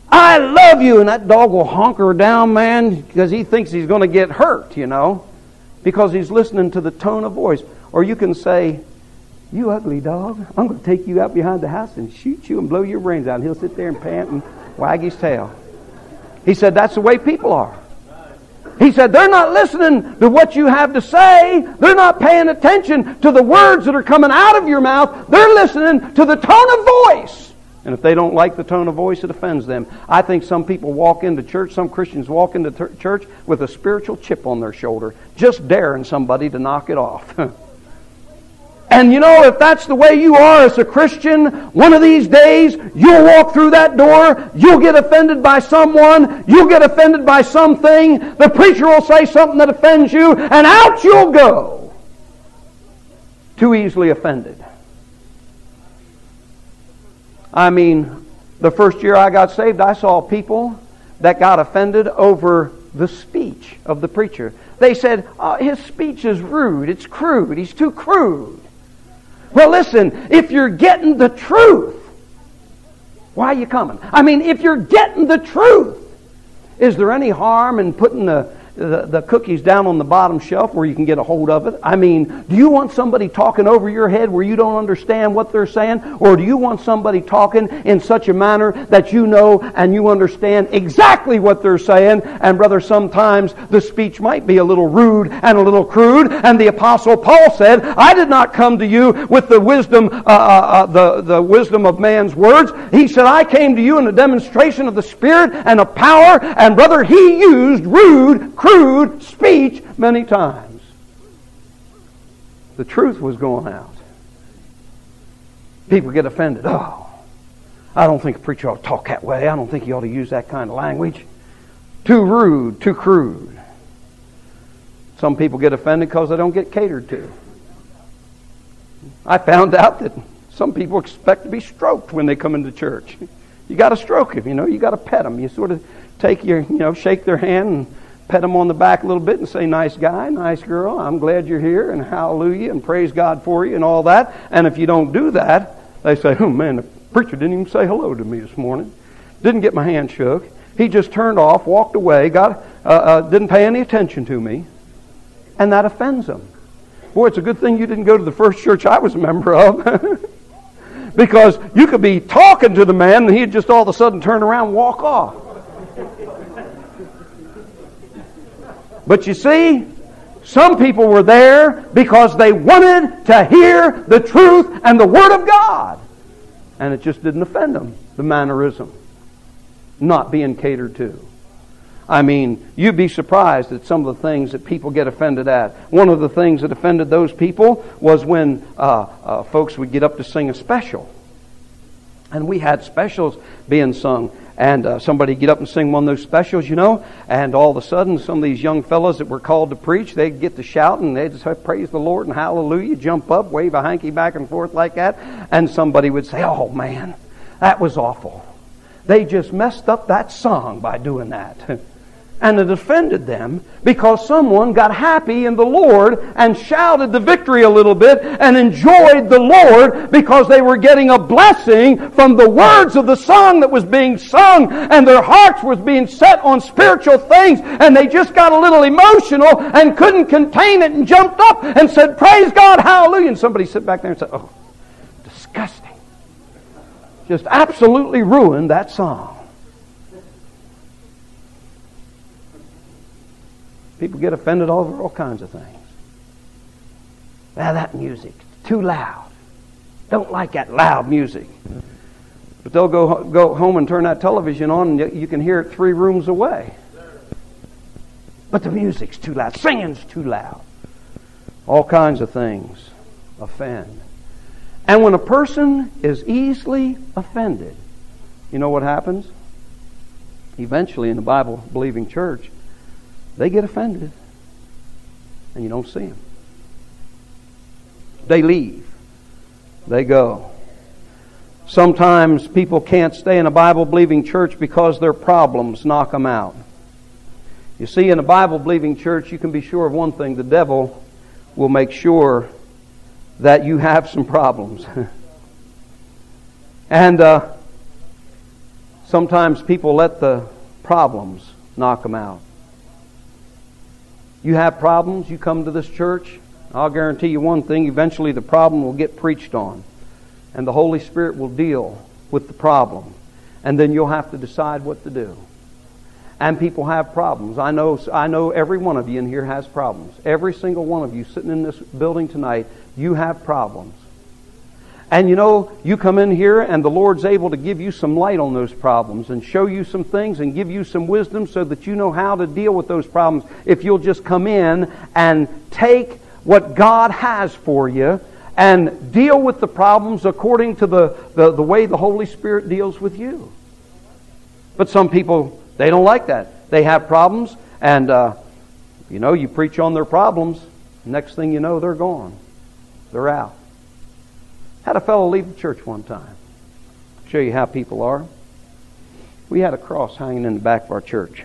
I love you. And that dog will honker down, man, because he thinks he's going to get hurt, you know, because he's listening to the tone of voice. Or you can say, you ugly dog, I'm going to take you out behind the house and shoot you and blow your brains out. And he'll sit there and pant and wag his tail. He said, that's the way people are. He said, they're not listening to what you have to say. They're not paying attention to the words that are coming out of your mouth. They're listening to the tone of voice. And if they don't like the tone of voice, it offends them. I think some people walk into church, some Christians walk into th- church with a spiritual chip on their shoulder, just daring somebody to knock it off. And you know, if that's the way you are as a Christian, one of these days, you'll walk through that door, you'll get offended by someone, you'll get offended by something, the preacher will say something that offends you, and out you'll go. Too easily offended. I mean, the first year I got saved, I saw people that got offended over the speech of the preacher. They said, oh, his speech is rude, it's crude, he's too crude. Well, listen, if you're getting the truth, why are you coming? I mean, if you're getting the truth, is there any harm in putting the, the, the cookies down on the bottom shelf where you can get a hold of it? I mean, do you want somebody talking over your head where you don't understand what they're saying? Or do you want somebody talking in such a manner that you know and you understand exactly what they're saying? And brother, sometimes the speech might be a little rude and a little crude. And the Apostle Paul said, I did not come to you with the wisdom, uh, uh, the, the wisdom of man's words. He said, I came to you in the demonstration of the Spirit and of power. And brother, he used rude, crude, crude speech many times. The truth was going out. People get offended. Oh, I don't think a preacher ought to talk that way. I don't think he ought to use that kind of language. Too rude, too crude. Some people get offended because they don't get catered to. I found out that some people expect to be stroked when they come into church. You got to stroke them, you know. You got to pet them. You sort of take your, you know, shake their hand and pet them on the back a little bit and say, nice guy, nice girl, I'm glad you're here, and hallelujah, and praise God for you, and all that. And if you don't do that, they say, oh man, the preacher didn't even say hello to me this morning. Didn't get my hand shook. He just turned off, walked away, got uh, uh, didn't pay any attention to me. And that offends them. Boy, it's a good thing you didn't go to the first church I was a member of. Because you could be talking to the man and he'd just all of a sudden turn around and walk off. But you see, some people were there because they wanted to hear the truth and the Word of God. And it just didn't offend them, the mannerism. Not being catered to. I mean, you'd be surprised at some of the things that people get offended at. One of the things that offended those people was when uh, uh, folks would get up to sing a special. And we had specials being sung. And uh, somebody get up and sing one of those specials, you know. And all of a sudden, some of these young fellows that were called to preach, they'd get to shouting. They'd just say, praise the Lord and hallelujah, jump up, wave a hanky back and forth like that. And somebody would say, oh man, that was awful. They just messed up that song by doing that. And it offended them because someone got happy in the Lord and shouted the victory a little bit and enjoyed the Lord because they were getting a blessing from the words of the song that was being sung, and their hearts was being set on spiritual things, and they just got a little emotional and couldn't contain it and jumped up and said, "Praise God, hallelujah." And somebody sat back there and said, "Oh, disgusting. Just absolutely ruined that song." People get offended over all kinds of things. Now, that music, too loud. Don't like that loud music. But they'll go, go home and turn that television on and you can hear it three rooms away. But the music's too loud. Singing's too loud. All kinds of things offend. And when a person is easily offended, you know what happens? Eventually, in the Bible-believing church, they get offended, and you don't see them. They leave. They go. Sometimes people can't stay in a Bible-believing church because their problems knock them out. You see, in a Bible-believing church, you can be sure of one thing. The devil will make sure that you have some problems. And uh, sometimes people let the problems knock them out. You have problems, you come to this church, I'll guarantee you one thing, eventually the problem will get preached on. And the Holy Spirit will deal with the problem. And then you'll have to decide what to do. And people have problems. I know, I know every one of you in here has problems. Every single one of you sitting in this building tonight, you have problems. And you know, you come in here and the Lord's able to give you some light on those problems and show you some things and give you some wisdom so that you know how to deal with those problems if you'll just come in and take what God has for you and deal with the problems according to the, the, the way the Holy Spirit deals with you. But some people, they don't like that. They have problems and, uh, you know, you preach on their problems. Next thing you know, they're gone. They're out. Had a fellow leave the church one time. I'll show you how people are. We had a cross hanging in the back of our church.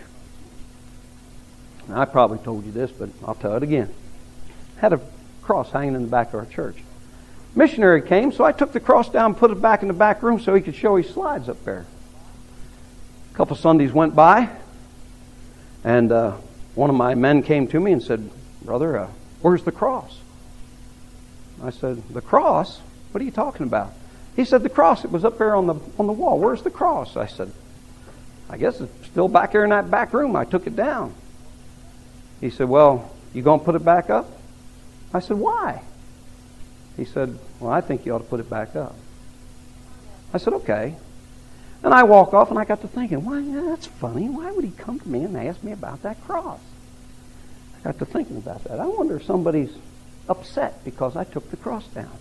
Now, I probably told you this, but I'll tell it again. Had a cross hanging in the back of our church. Missionary came, so I took the cross down and put it back in the back room so he could show his slides up there. A couple Sundays went by, and uh, one of my men came to me and said, "Brother, uh, where's the cross?" I said, "The cross? What are you talking about?" He said, "The cross, it was up there on the on the wall. Where's the cross?" I said, "I guess it's still back there in that back room. I took it down." He said, "Well, you going to put it back up?" I said, "Why?" He said, "Well, I think you ought to put it back up." I said, "Okay." And I walk off and I got to thinking, why, that's funny. Why would he come to me and ask me about that cross? I got to thinking about that. I wonder if somebody's upset because I took the cross down.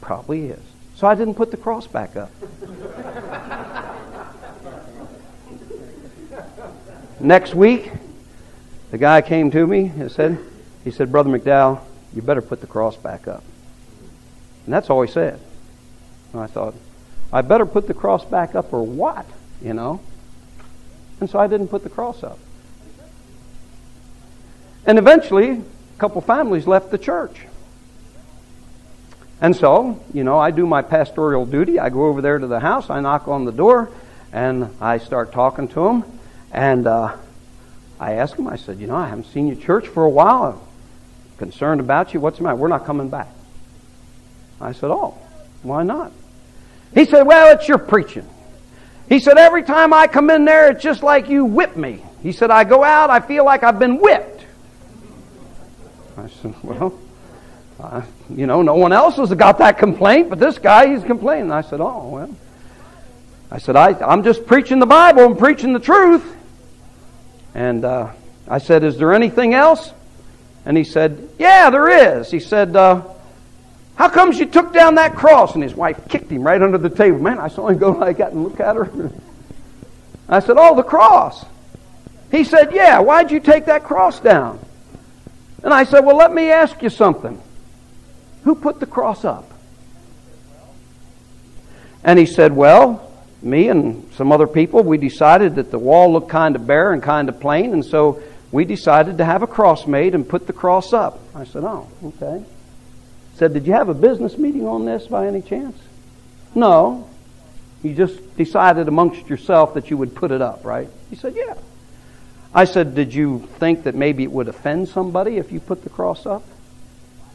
Probably is. So I didn't put the cross back up. Next week, the guy came to me and said, he said, "Brother MacDowell, you better put the cross back up." And that's all he said. And I thought, I better put the cross back up or what? You know? And so I didn't put the cross up. And eventually, a couple families left the church. And so, you know, I do my pastoral duty. I go over there to the house. I knock on the door, and I start talking to them. And uh, I ask them, I said, "You know, I haven't seen your church for a while. I'm concerned about you. What's the matter?" "We're not coming back." I said, "Oh, why not?" He said, "Well, it's your preaching." He said, "Every time I come in there, it's just like you whip me." He said, "I go out, I feel like I've been whipped." I said, "Well... Uh, you know, no one else has got that complaint, but this guy, he's complaining." I said, "Oh, well." I said, I, I'm just preaching the Bible and preaching the truth. And uh, I said, "Is there anything else?" And he said, "Yeah, there is." He said, uh, "How comes you took down that cross?" And his wife kicked him right under the table. Man, I saw him go like that and look at her. I said, "Oh, the cross." He said, "Yeah, why'd you take that cross down?" And I said, "Well, let me ask you something. Who put the cross up?" And he said, "Well, me and some other people, we decided that the wall looked kind of bare and kind of plain, and so we decided to have a cross made and put the cross up. I said, oh, okay. I said, did you have a business meeting on this by any chance? No. You just decided amongst yourself that you would put it up, right? He said, yeah. I said, did you think that maybe it would offend somebody if you put the cross up?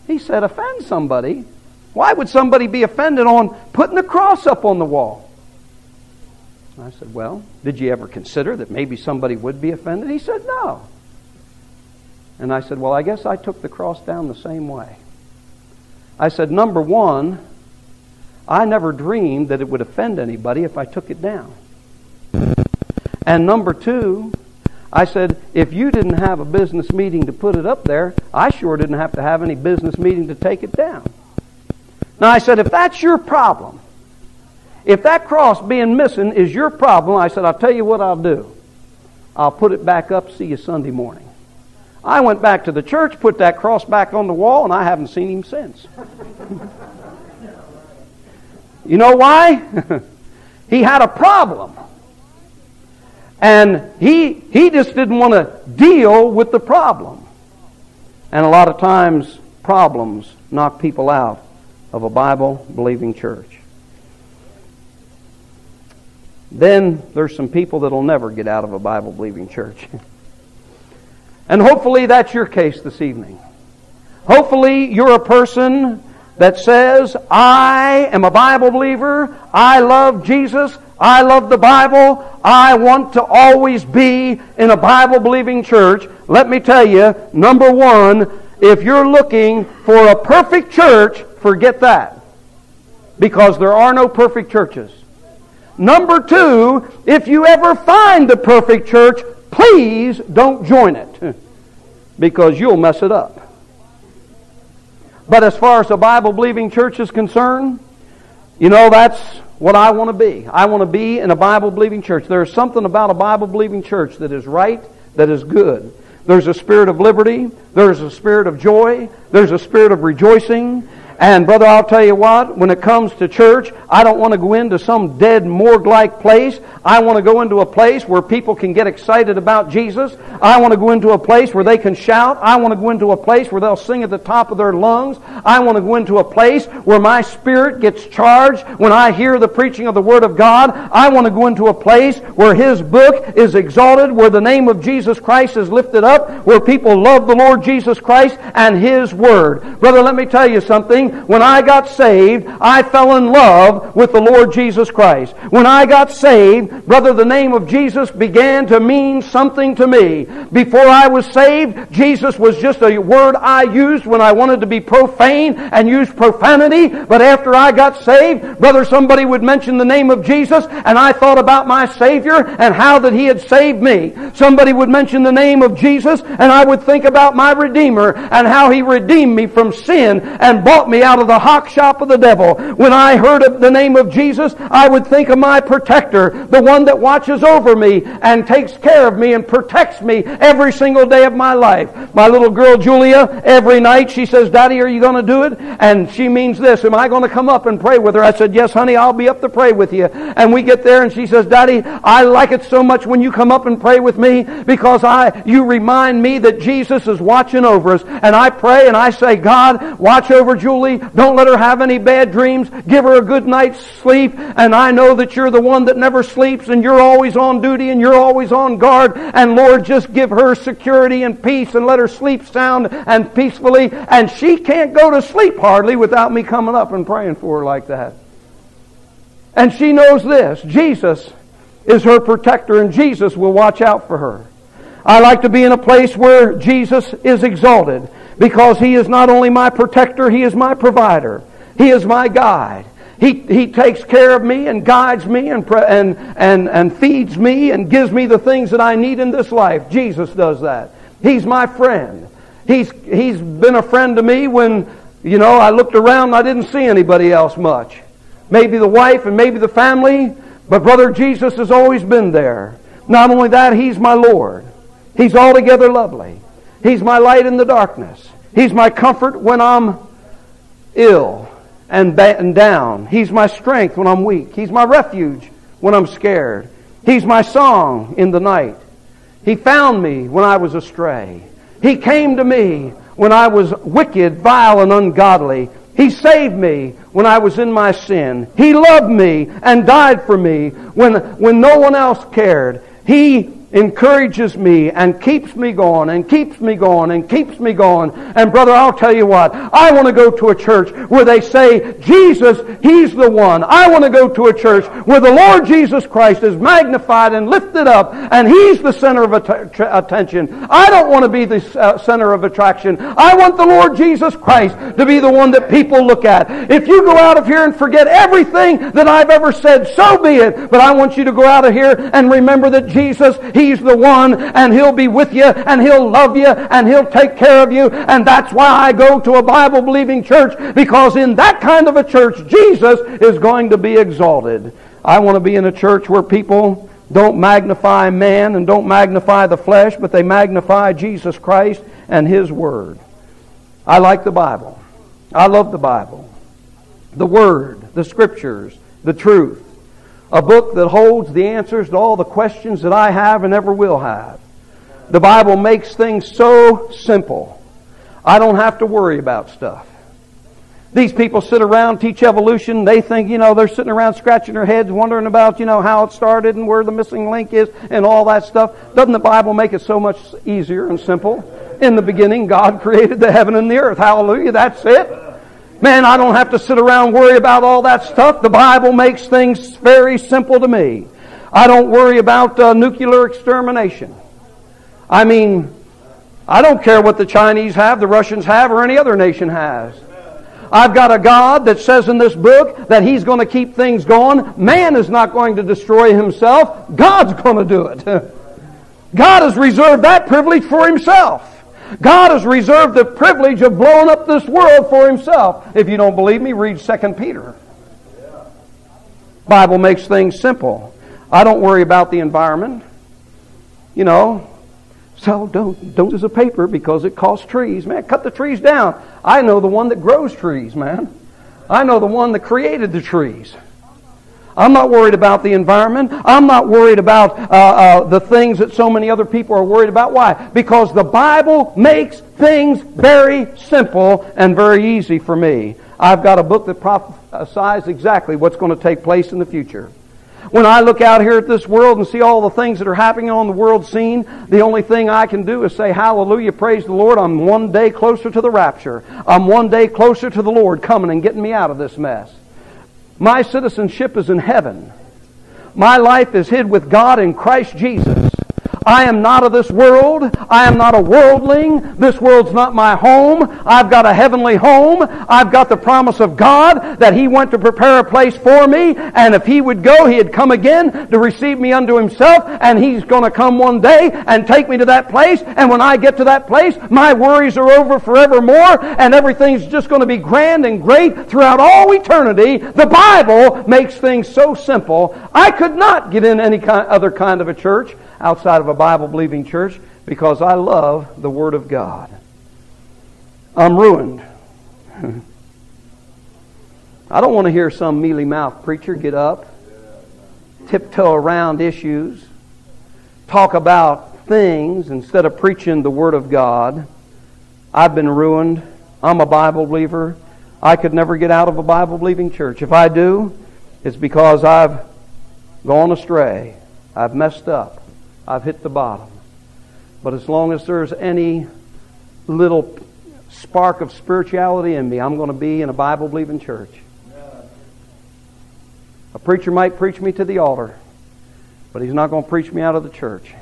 He said, offend somebody? Why would somebody be offended on putting the cross up on the wall? I said, well, did you ever consider that maybe somebody would be offended? He said, no. And I said, well, I guess I took the cross down the same way. I said, number one, I never dreamed that it would offend anybody if I took it down. And number two, I said, if you didn't have a business meeting to put it up there, I sure didn't have to have any business meeting to take it down. Now, I said, if that's your problem, if that cross being missing is your problem, I said, I'll tell you what I'll do. I'll put it back up, see you Sunday morning. I went back to the church, put that cross back on the wall, and I haven't seen him since. You know why? He had a problem. And he he just didn't want to deal with the problem. And a lot of times, problems knock people out of a Bible-believing church. Then there's some people that'll never get out of a Bible-believing church. And hopefully that's your case this evening. Hopefully you're a person that says, I am a Bible believer, I love Jesus, I love the Bible, I want to always be in a Bible-believing church. Let me tell you, number one, if you're looking for a perfect church, forget that, because there are no perfect churches. Number two, if you ever find the perfect church, please don't join it, because you'll mess it up. But as far as a Bible-believing church is concerned, you know, that's what I want to be. I want to be in a Bible-believing church. There is something about a Bible-believing church that is right, that is good. There's a spirit of liberty. There's a spirit of joy. There's a spirit of rejoicing. And brother, I'll tell you what, when it comes to church, I don't want to go into some dead morgue-like place. I want to go into a place where people can get excited about Jesus. I want to go into a place where they can shout. I want to go into a place where they'll sing at the top of their lungs. I want to go into a place where my spirit gets charged when I hear the preaching of the Word of God. I want to go into a place where His book is exalted, where the name of Jesus Christ is lifted up, where people love the Lord Jesus Christ and His Word. Brother, let me tell you something. When I got saved, I fell in love with the Lord Jesus Christ. When I got saved, brother, the name of Jesus began to mean something to me. Before I was saved, Jesus was just a word I used when I wanted to be profane and use profanity. But after I got saved, brother, somebody would mention the name of Jesus, and I thought about my Savior and how that He had saved me. Somebody would mention the name of Jesus, and I would think about my Redeemer and how He redeemed me from sin and bought me out of the hawk shop of the devil. When I heard of the name of Jesus, I would think of my protector, the one that watches over me and takes care of me and protects me every single day of my life. My little girl Julia, every night she says, Daddy, are you going to do it? And she means this, am I going to come up and pray with her? I said, yes, honey, I'll be up to pray with you. And we get there and she says, Daddy, I like it so much when you come up and pray with me, because I, you remind me that Jesus is watching over us. And I pray and I say, God, watch over Julia. Don't let her have any bad dreams. Give her a good night's sleep. And I know that you're the one that never sleeps, and you're always on duty, and you're always on guard. And Lord, just give her security and peace, and let her sleep sound and peacefully. And she can't go to sleep hardly without me coming up and praying for her like that. And she knows this. Jesus is her protector, and Jesus will watch out for her. I like to be in a place where Jesus is exalted, because He is not only my protector, He is my provider. He is my guide. He, he takes care of me and guides me and, and, and, and feeds me and gives me the things that I need in this life. Jesus does that. He's my friend. He's, he's been a friend to me when, you know, I looked around and I didn't see anybody else much. Maybe the wife and maybe the family, but brother, Jesus has always been there. Not only that, He's my Lord. He's altogether lovely. He's my light in the darkness. He's my comfort when I'm ill and down. He's my strength when I'm weak. He's my refuge when I'm scared. He's my song in the night. He found me when I was astray. He came to me when I was wicked, vile, and ungodly. He saved me when I was in my sin. He loved me and died for me when, when no one else cared. He encourages me and keeps me going and keeps me going and keeps me going. And brother, I'll tell you what, I want to go to a church where they say, Jesus, He's the one. I want to go to a church where the Lord Jesus Christ is magnified and lifted up and He's the center of att- attention. I don't want to be the uh, center of attraction. I want the Lord Jesus Christ to be the one that people look at. If you go out of here and forget everything that I've ever said, so be it. But I want you to go out of here and remember that Jesus, He's the one, and He'll be with you, and He'll love you, and He'll take care of you. And that's why I go to a Bible-believing church, because in that kind of a church, Jesus is going to be exalted. I want to be in a church where people don't magnify man and don't magnify the flesh, but they magnify Jesus Christ and His Word. I like the Bible. I love the Bible. The Word, the Scriptures, the truth. A book that holds the answers to all the questions that I have and ever will have. The Bible makes things so simple. I don't have to worry about stuff. These people sit around, teach evolution. They think, you know, they're sitting around scratching their heads, wondering about, you know, how it started and where the missing link is and all that stuff. Doesn't the Bible make it so much easier and simple? In the beginning, God created the heaven and the earth. Hallelujah, that's it. Man, I don't have to sit around and worry about all that stuff. The Bible makes things very simple to me. I don't worry about uh, nuclear extermination. I mean, I don't care what the Chinese have, the Russians have, or any other nation has. I've got a God that says in this book that He's going to keep things going. Man is not going to destroy himself. God's going to do it. God has reserved that privilege for Himself. God has reserved the privilege of blowing up this world for Himself. If you don't believe me, read Second Peter. The Bible makes things simple. I don't worry about the environment. You know, so don't don't use a paper because it costs trees. Man, cut the trees down. I know the one that grows trees, man. I know the one that created the trees. I'm not worried about the environment. I'm not worried about uh, uh, the things that so many other people are worried about. Why? Because the Bible makes things very simple and very easy for me. I've got a book that prophesies exactly what's going to take place in the future. When I look out here at this world and see all the things that are happening on the world scene, the only thing I can do is say, hallelujah, praise the Lord, I'm one day closer to the rapture. I'm one day closer to the Lord coming and getting me out of this mess. My citizenship is in heaven. My life is hid with God in Christ Jesus. I am not of this world. I am not a worldling. This world's not my home. I've got a heavenly home. I've got the promise of God that He went to prepare a place for me. And if He would go, He'd come again to receive me unto Himself. And He's going to come one day and take me to that place. And when I get to that place, my worries are over forevermore. And everything's just going to be grand and great throughout all eternity. The Bible makes things so simple. I could not get in any kind, other kind of a church outside of a Bible-believing church, because I love the Word of God. I'm ruined. I don't want to hear some mealy-mouthed preacher get up, tiptoe around issues, talk about things instead of preaching the Word of God. I've been ruined. I'm a Bible believer. I could never get out of a Bible-believing church. If I do, it's because I've gone astray. I've messed up. I've hit the bottom. But as long as there's any little spark of spirituality in me, I'm going to be in a Bible-believing church. A preacher might preach me to the altar, but he's not going to preach me out of the church.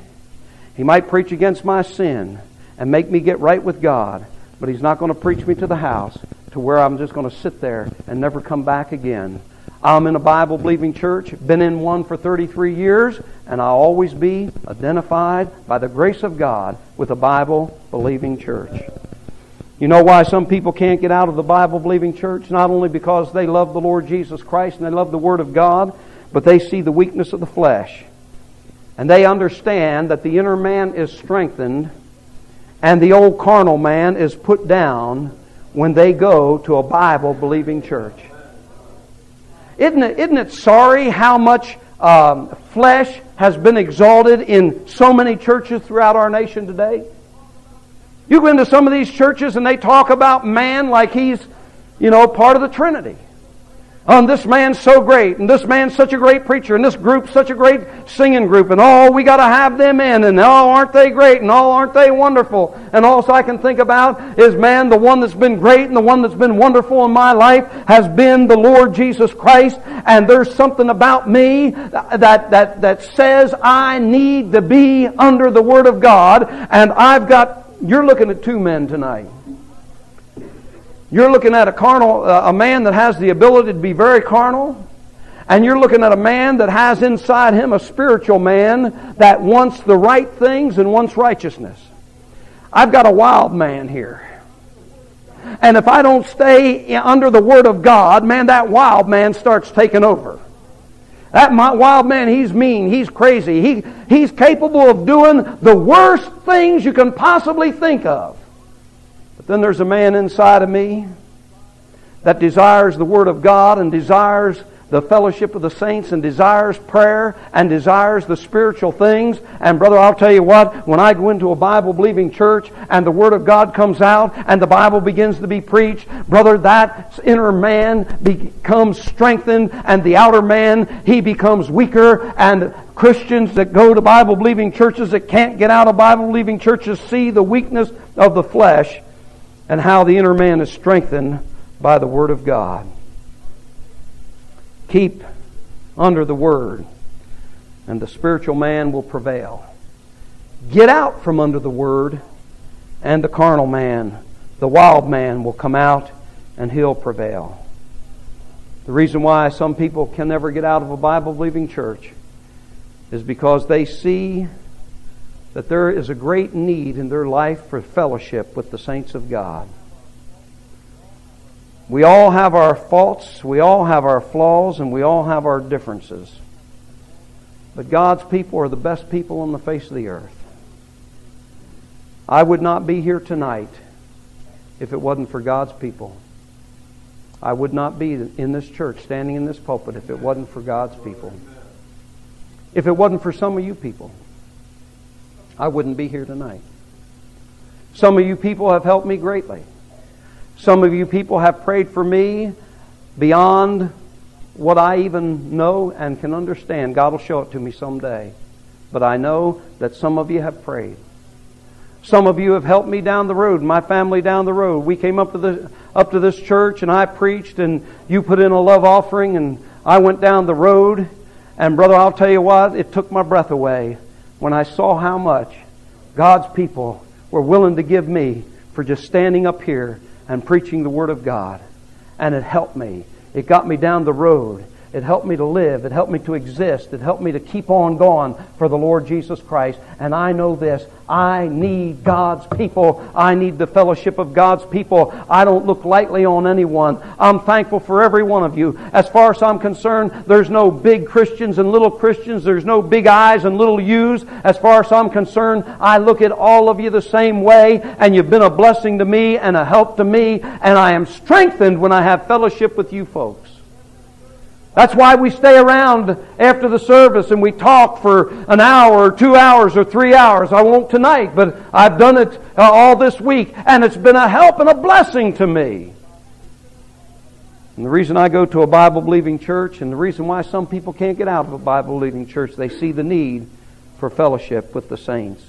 He might preach against my sin and make me get right with God, but he's not going to preach me to the house to where I'm just going to sit there and never come back again. I'm in a Bible-believing church, been in one for thirty-three years, and I'll always be identified by the grace of God with a Bible-believing church. You know why some people can't get out of the Bible-believing church? Not only because they love the Lord Jesus Christ and they love the Word of God, but they see the weakness of the flesh. And they understand that the inner man is strengthened and the old carnal man is put down when they go to a Bible-believing church. Isn't it, isn't it sorry how much um, flesh has been exalted in so many churches throughout our nation today. You go into some of these churches and they talk about man like he's, you know, part of the Trinity. Um, this man's so great, and this man's such a great preacher, and this group's such a great singing group, and oh, we got to have them in, and oh, aren't they great, and oh, aren't they wonderful? And all I can think about is, man, the one that's been great and the one that's been wonderful in my life has been the Lord Jesus Christ, and there's something about me that, that, that says I need to be under the Word of God, and I've got... You're looking at two men tonight. You're looking at a carnal, uh, a man that has the ability to be very carnal, and you're looking at a man that has inside him a spiritual man that wants the right things and wants righteousness. I've got a wild man here. And if I don't stay under the Word of God, man, that wild man starts taking over. That my wild man, he's mean, he's crazy, he, he's capable of doing the worst things you can possibly think of. Then there's a man inside of me that desires the Word of God and desires the fellowship of the saints and desires prayer and desires the spiritual things. And brother, I'll tell you what, when I go into a Bible-believing church and the Word of God comes out and the Bible begins to be preached, brother, that inner man becomes strengthened and the outer man, he becomes weaker. And Christians that go to Bible-believing churches that can't get out of Bible-believing churches see the weakness of the flesh and how the inner man is strengthened by the Word of God. Keep under the Word, and the spiritual man will prevail. Get out from under the Word, and the carnal man, the wild man, will come out, and he'll prevail. The reason why some people can never get out of a Bible-believing church is because they see that there is a great need in their life for fellowship with the saints of God. We all have our faults, we all have our flaws, and we all have our differences. But God's people are the best people on the face of the earth. I would not be here tonight if it wasn't for God's people. I would not be in this church, standing in this pulpit, if it wasn't for God's people. If it wasn't for some of you people, I wouldn't be here tonight. Some of you people have helped me greatly. Some of you people have prayed for me beyond what I even know and can understand. God will show it to me someday. But I know that some of you have prayed. Some of you have helped me down the road, my family down the road. We came up to the up to this church and I preached and you put in a love offering and I went down the road. And brother, I'll tell you what, it took my breath away when I saw how much God's people were willing to give me for just standing up here and preaching the Word of God. And it helped me. It got me down the road. It helped me to live. It helped me to exist. It helped me to keep on going for the Lord Jesus Christ. And I know this. I need God's people. I need the fellowship of God's people. I don't look lightly on anyone. I'm thankful for every one of you. As far as I'm concerned, there's no big Christians and little Christians. There's no big I's and little U's. As far as I'm concerned, I look at all of you the same way, and you've been a blessing to me and a help to me, and I am strengthened when I have fellowship with you folks. That's why we stay around after the service and we talk for an hour or two hours or three hours. I won't tonight, but I've done it all this week. And it's been a help and a blessing to me. And the reason I go to a Bible-believing church and the reason why some people can't get out of a Bible-believing church, they see the need for fellowship with the saints.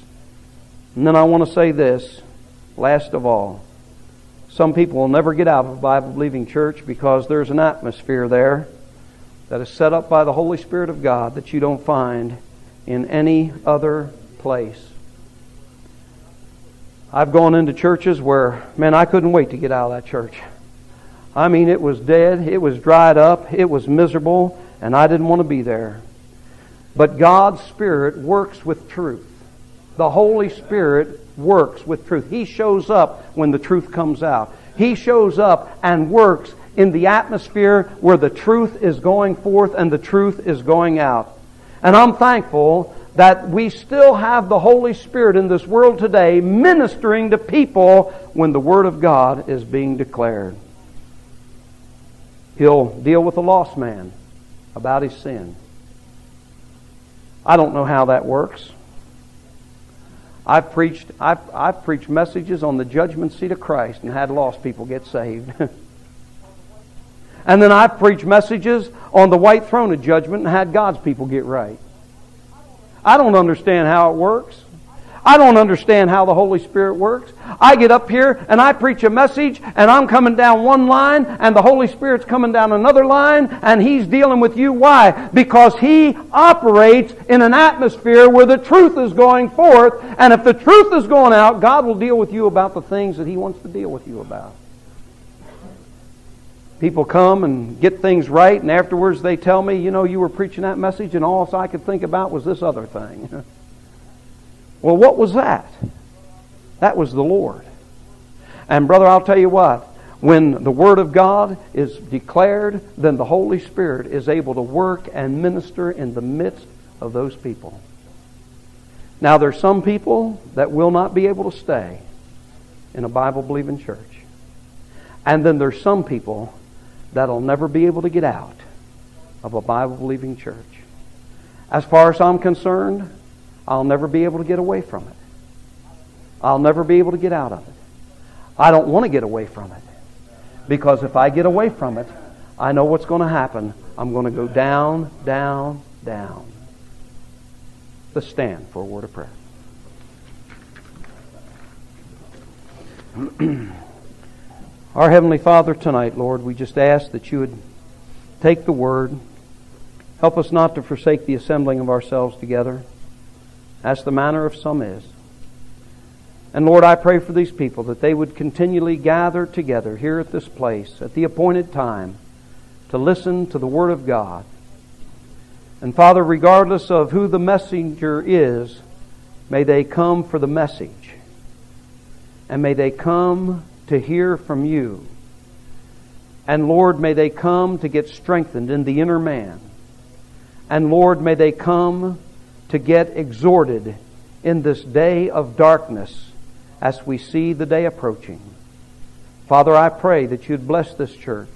And then I want to say this, last of all. Some people will never get out of a Bible-believing church because there's an atmosphere there that is set up by the Holy Spirit of God that you don't find in any other place. I've gone into churches where, man, I couldn't wait to get out of that church. I mean, it was dead, it was dried up, it was miserable, and I didn't want to be there. But God's Spirit works with truth. The Holy Spirit works with truth. He shows up when the truth comes out. He shows up and works in the atmosphere where the truth is going forth and the truth is going out. And I'm thankful that we still have the Holy Spirit in this world today ministering to people when the Word of God is being declared. He'll deal with a lost man about his sin. I don't know how that works. I've preached, I've, I've preached messages on the judgment seat of Christ and had lost people get saved. And then I've preached messages on the white throne of judgment and had God's people get right. I don't understand how it works. I don't understand how the Holy Spirit works. I get up here and I preach a message and I'm coming down one line and the Holy Spirit's coming down another line and He's dealing with you. Why? Because He operates in an atmosphere where the truth is going forth, and if the truth is going out, God will deal with you about the things that He wants to deal with you about. People come and get things right, and afterwards they tell me, you know, you were preaching that message and all I could think about was this other thing. Well, what was that? That was the Lord. And brother, I'll tell you what, when the Word of God is declared, then the Holy Spirit is able to work and minister in the midst of those people. Now, there's some people that will not be able to stay in a Bible-believing church. And then there's some people that'll never be able to get out of a Bible-believing church. As far as I'm concerned, I'll never be able to get away from it. I'll never be able to get out of it. I don't want to get away from it. Because if I get away from it, I know what's going to happen. I'm going to go down, down, down. Let's stand for a word of prayer. Our Heavenly Father, tonight, Lord, we just ask that you would take the Word. Help us not to forsake the assembling of ourselves together, as the manner of some is. And Lord, I pray for these people that they would continually gather together here at this place at the appointed time to listen to the Word of God. And Father, regardless of who the messenger is, may they come for the message. And may they come to hear from you. And Lord, may they come to get strengthened in the inner man. And Lord, may they come to get exhorted in this day of darkness as we see the day approaching. Father, I pray that you'd bless this church.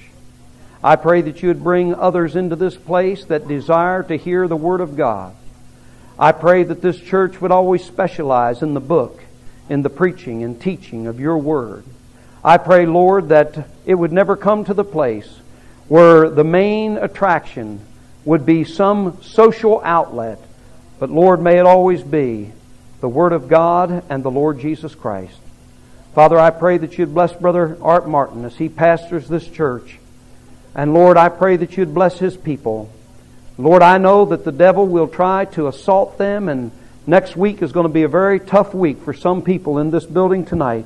I pray that you'd bring others into this place that desire to hear the Word of God. I pray that this church would always specialize in the book, in the preaching and teaching of your Word. I pray, Lord, that it would never come to the place where the main attraction would be some social outlet. But Lord, may it always be the Word of God and the Lord Jesus Christ. Father, I pray that you'd bless Brother Art Martin as he pastors this church. And Lord, I pray that you'd bless his people. Lord, I know that the devil will try to assault them, and next week is going to be a very tough week for some people in this building tonight.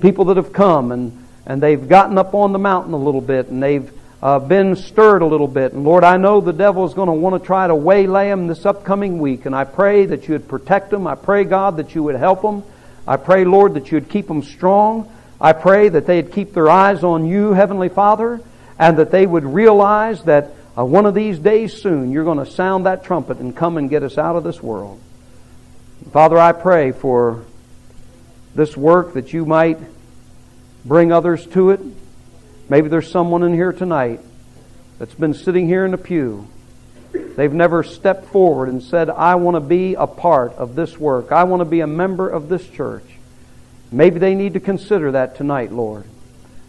People that have come and, and they've gotten up on the mountain a little bit, and they've Uh, been stirred a little bit. And Lord, I know the devil is going to want to try to waylay them this upcoming week. And I pray that you would protect them. I pray, God, that you would help them. I pray, Lord, that you would keep them strong. I pray that they'd keep their eyes on you, Heavenly Father, and that they would realize that uh, one of these days soon you're going to sound that trumpet and come and get us out of this world. Father, I pray for this work that you might bring others to it. Maybe there's someone in here tonight that's been sitting here in the pew. They've never stepped forward and said, I want to be a part of this work. I want to be a member of this church. Maybe they need to consider that tonight, Lord.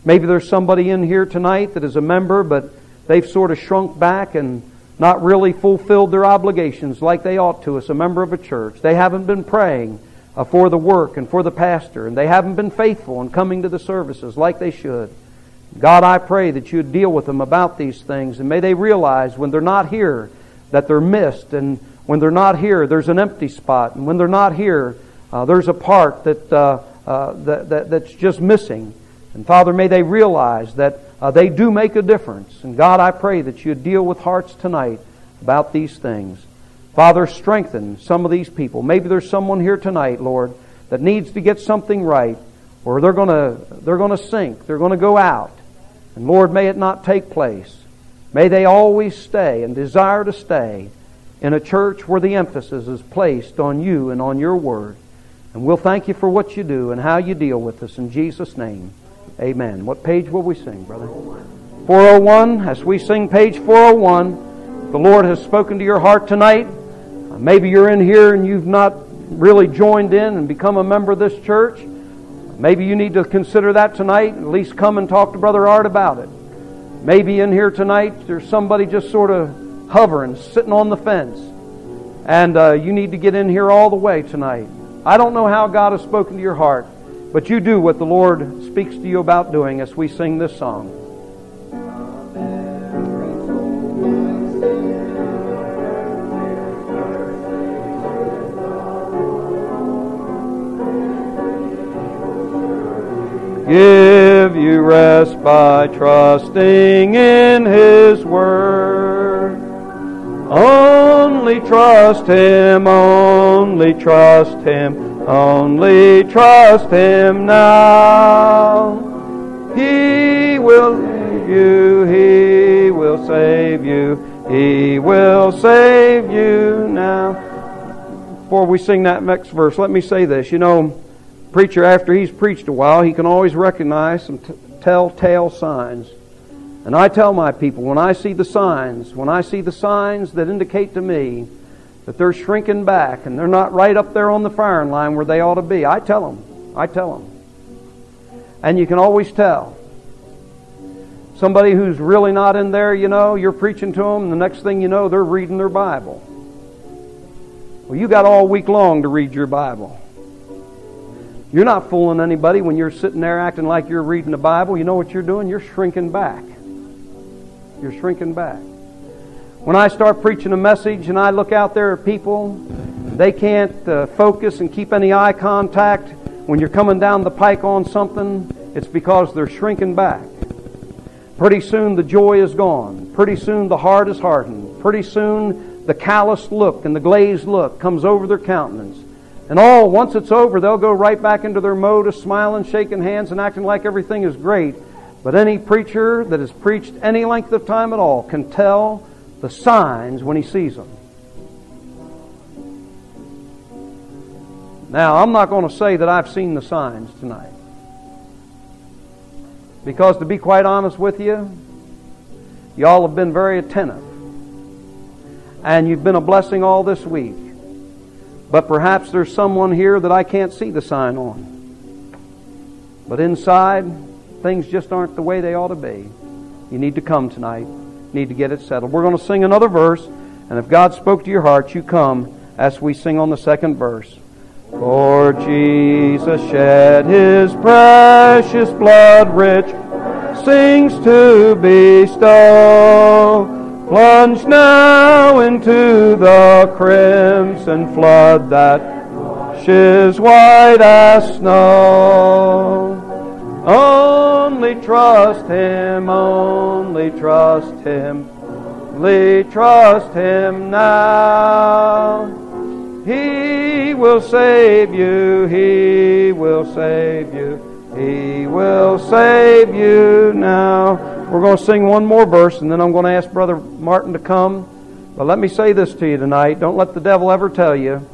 Maybe there's somebody in here tonight that is a member, but they've sort of shrunk back and not really fulfilled their obligations like they ought to as a member of a church. They haven't been praying for the work and for the pastor, and they haven't been faithful in coming to the services like they should. God, I pray that you would deal with them about these things, and may they realize when they're not here that they're missed, and when they're not here there's an empty spot, and when they're not here uh, there's a part that, uh, uh, that, that that's just missing. And Father, may they realize that uh, they do make a difference. And God, I pray that you would deal with hearts tonight about these things. Father, strengthen some of these people. Maybe there's someone here tonight, Lord, that needs to get something right, or they're going to they're going to sink, they're going to go out. And Lord, may it not take place. May they always stay and desire to stay in a church where the emphasis is placed on you and on your Word. And we'll thank you for what you do and how you deal with us. In Jesus' name, amen. What page will we sing, brother? four oh one. As we sing page four oh one, the Lord has spoken to your heart tonight. Maybe you're in here and you've not really joined in and become a member of this church. Maybe you need to consider that tonight. At least come and talk to Brother Art about it. Maybe in here tonight there's somebody just sort of hovering, sitting on the fence. And uh, you need to get in here all the way tonight. I don't know how God has spoken to your heart, but you do what the Lord speaks to you about doing as we sing this song. Give you rest by trusting in His Word. Only trust Him, only trust Him, only trust Him now. He will save you, He will save you, He will save you now. Before we sing that next verse, let me say this. You know, preacher, after he's preached a while, he can always recognize some t- telltale signs. And I tell my people, when I see the signs, when I see the signs that indicate to me that they're shrinking back and they're not right up there on the firing line where they ought to be, I tell them. I tell them. And you can always tell. Somebody who's really not in there, you know, you're preaching to them, and the next thing you know, they're reading their Bible. Well, you got all week long to read your Bible. You're not fooling anybody when you're sitting there acting like you're reading the Bible. You know what you're doing? You're shrinking back. You're shrinking back. When I start preaching a message and I look out there at people, they can't uh, focus and keep any eye contact. When you're coming down the pike on something, it's because they're shrinking back. Pretty soon the joy is gone. Pretty soon the heart is hardened. Pretty soon the calloused look and the glazed look comes over their countenance. And all, once it's over, they'll go right back into their mode of smiling, shaking hands, and acting like everything is great. But any preacher that has preached any length of time at all can tell the signs when he sees them. Now, I'm not going to say that I've seen the signs tonight. Because to be quite honest with you, y'all have been very attentive. And you've been a blessing all this week. But perhaps there's someone here that I can't see the sign on. But inside, things just aren't the way they ought to be. You need to come tonight. You need to get it settled. We're going to sing another verse, and if God spoke to your heart, you come as we sing on the second verse. For Jesus shed His precious blood, rich blessings to bestow. Plunge now into the crimson flood that washes white as snow. Only trust Him, only trust Him, only trust Him now. He will save you, He will save you, He will save you now. We're going to sing one more verse, and then I'm going to ask Brother Martin to come. But let me say this to you tonight. Don't let the devil ever tell you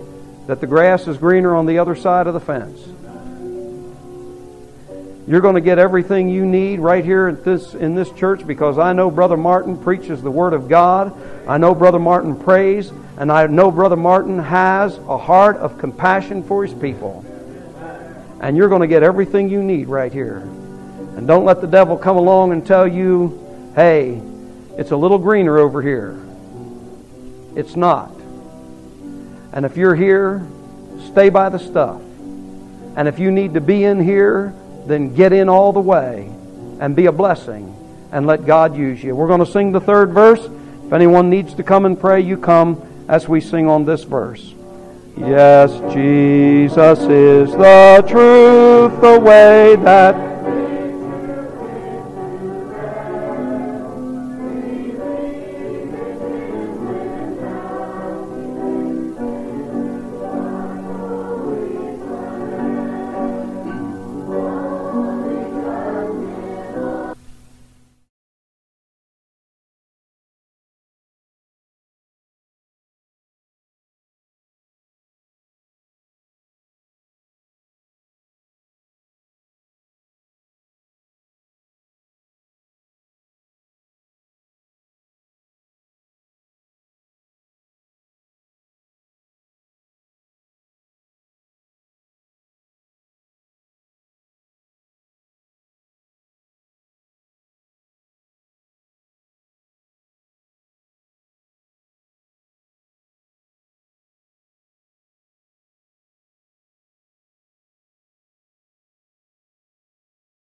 that the grass is greener on the other side of the fence. You're going to get everything you need right here at this, in this church, because I know Brother Martin preaches the Word of God. I know Brother Martin prays, and I know Brother Martin has a heart of compassion for his people. And you're going to get everything you need right here. And don't let the devil come along and tell you, hey, it's a little greener over here. It's not. And if you're here, stay by the stuff. And if you need to be in here, then get in all the way and be a blessing and let God use you. We're going to sing the third verse. If anyone needs to come and pray, you come as we sing on this verse. Yes, Jesus is the truth, the way that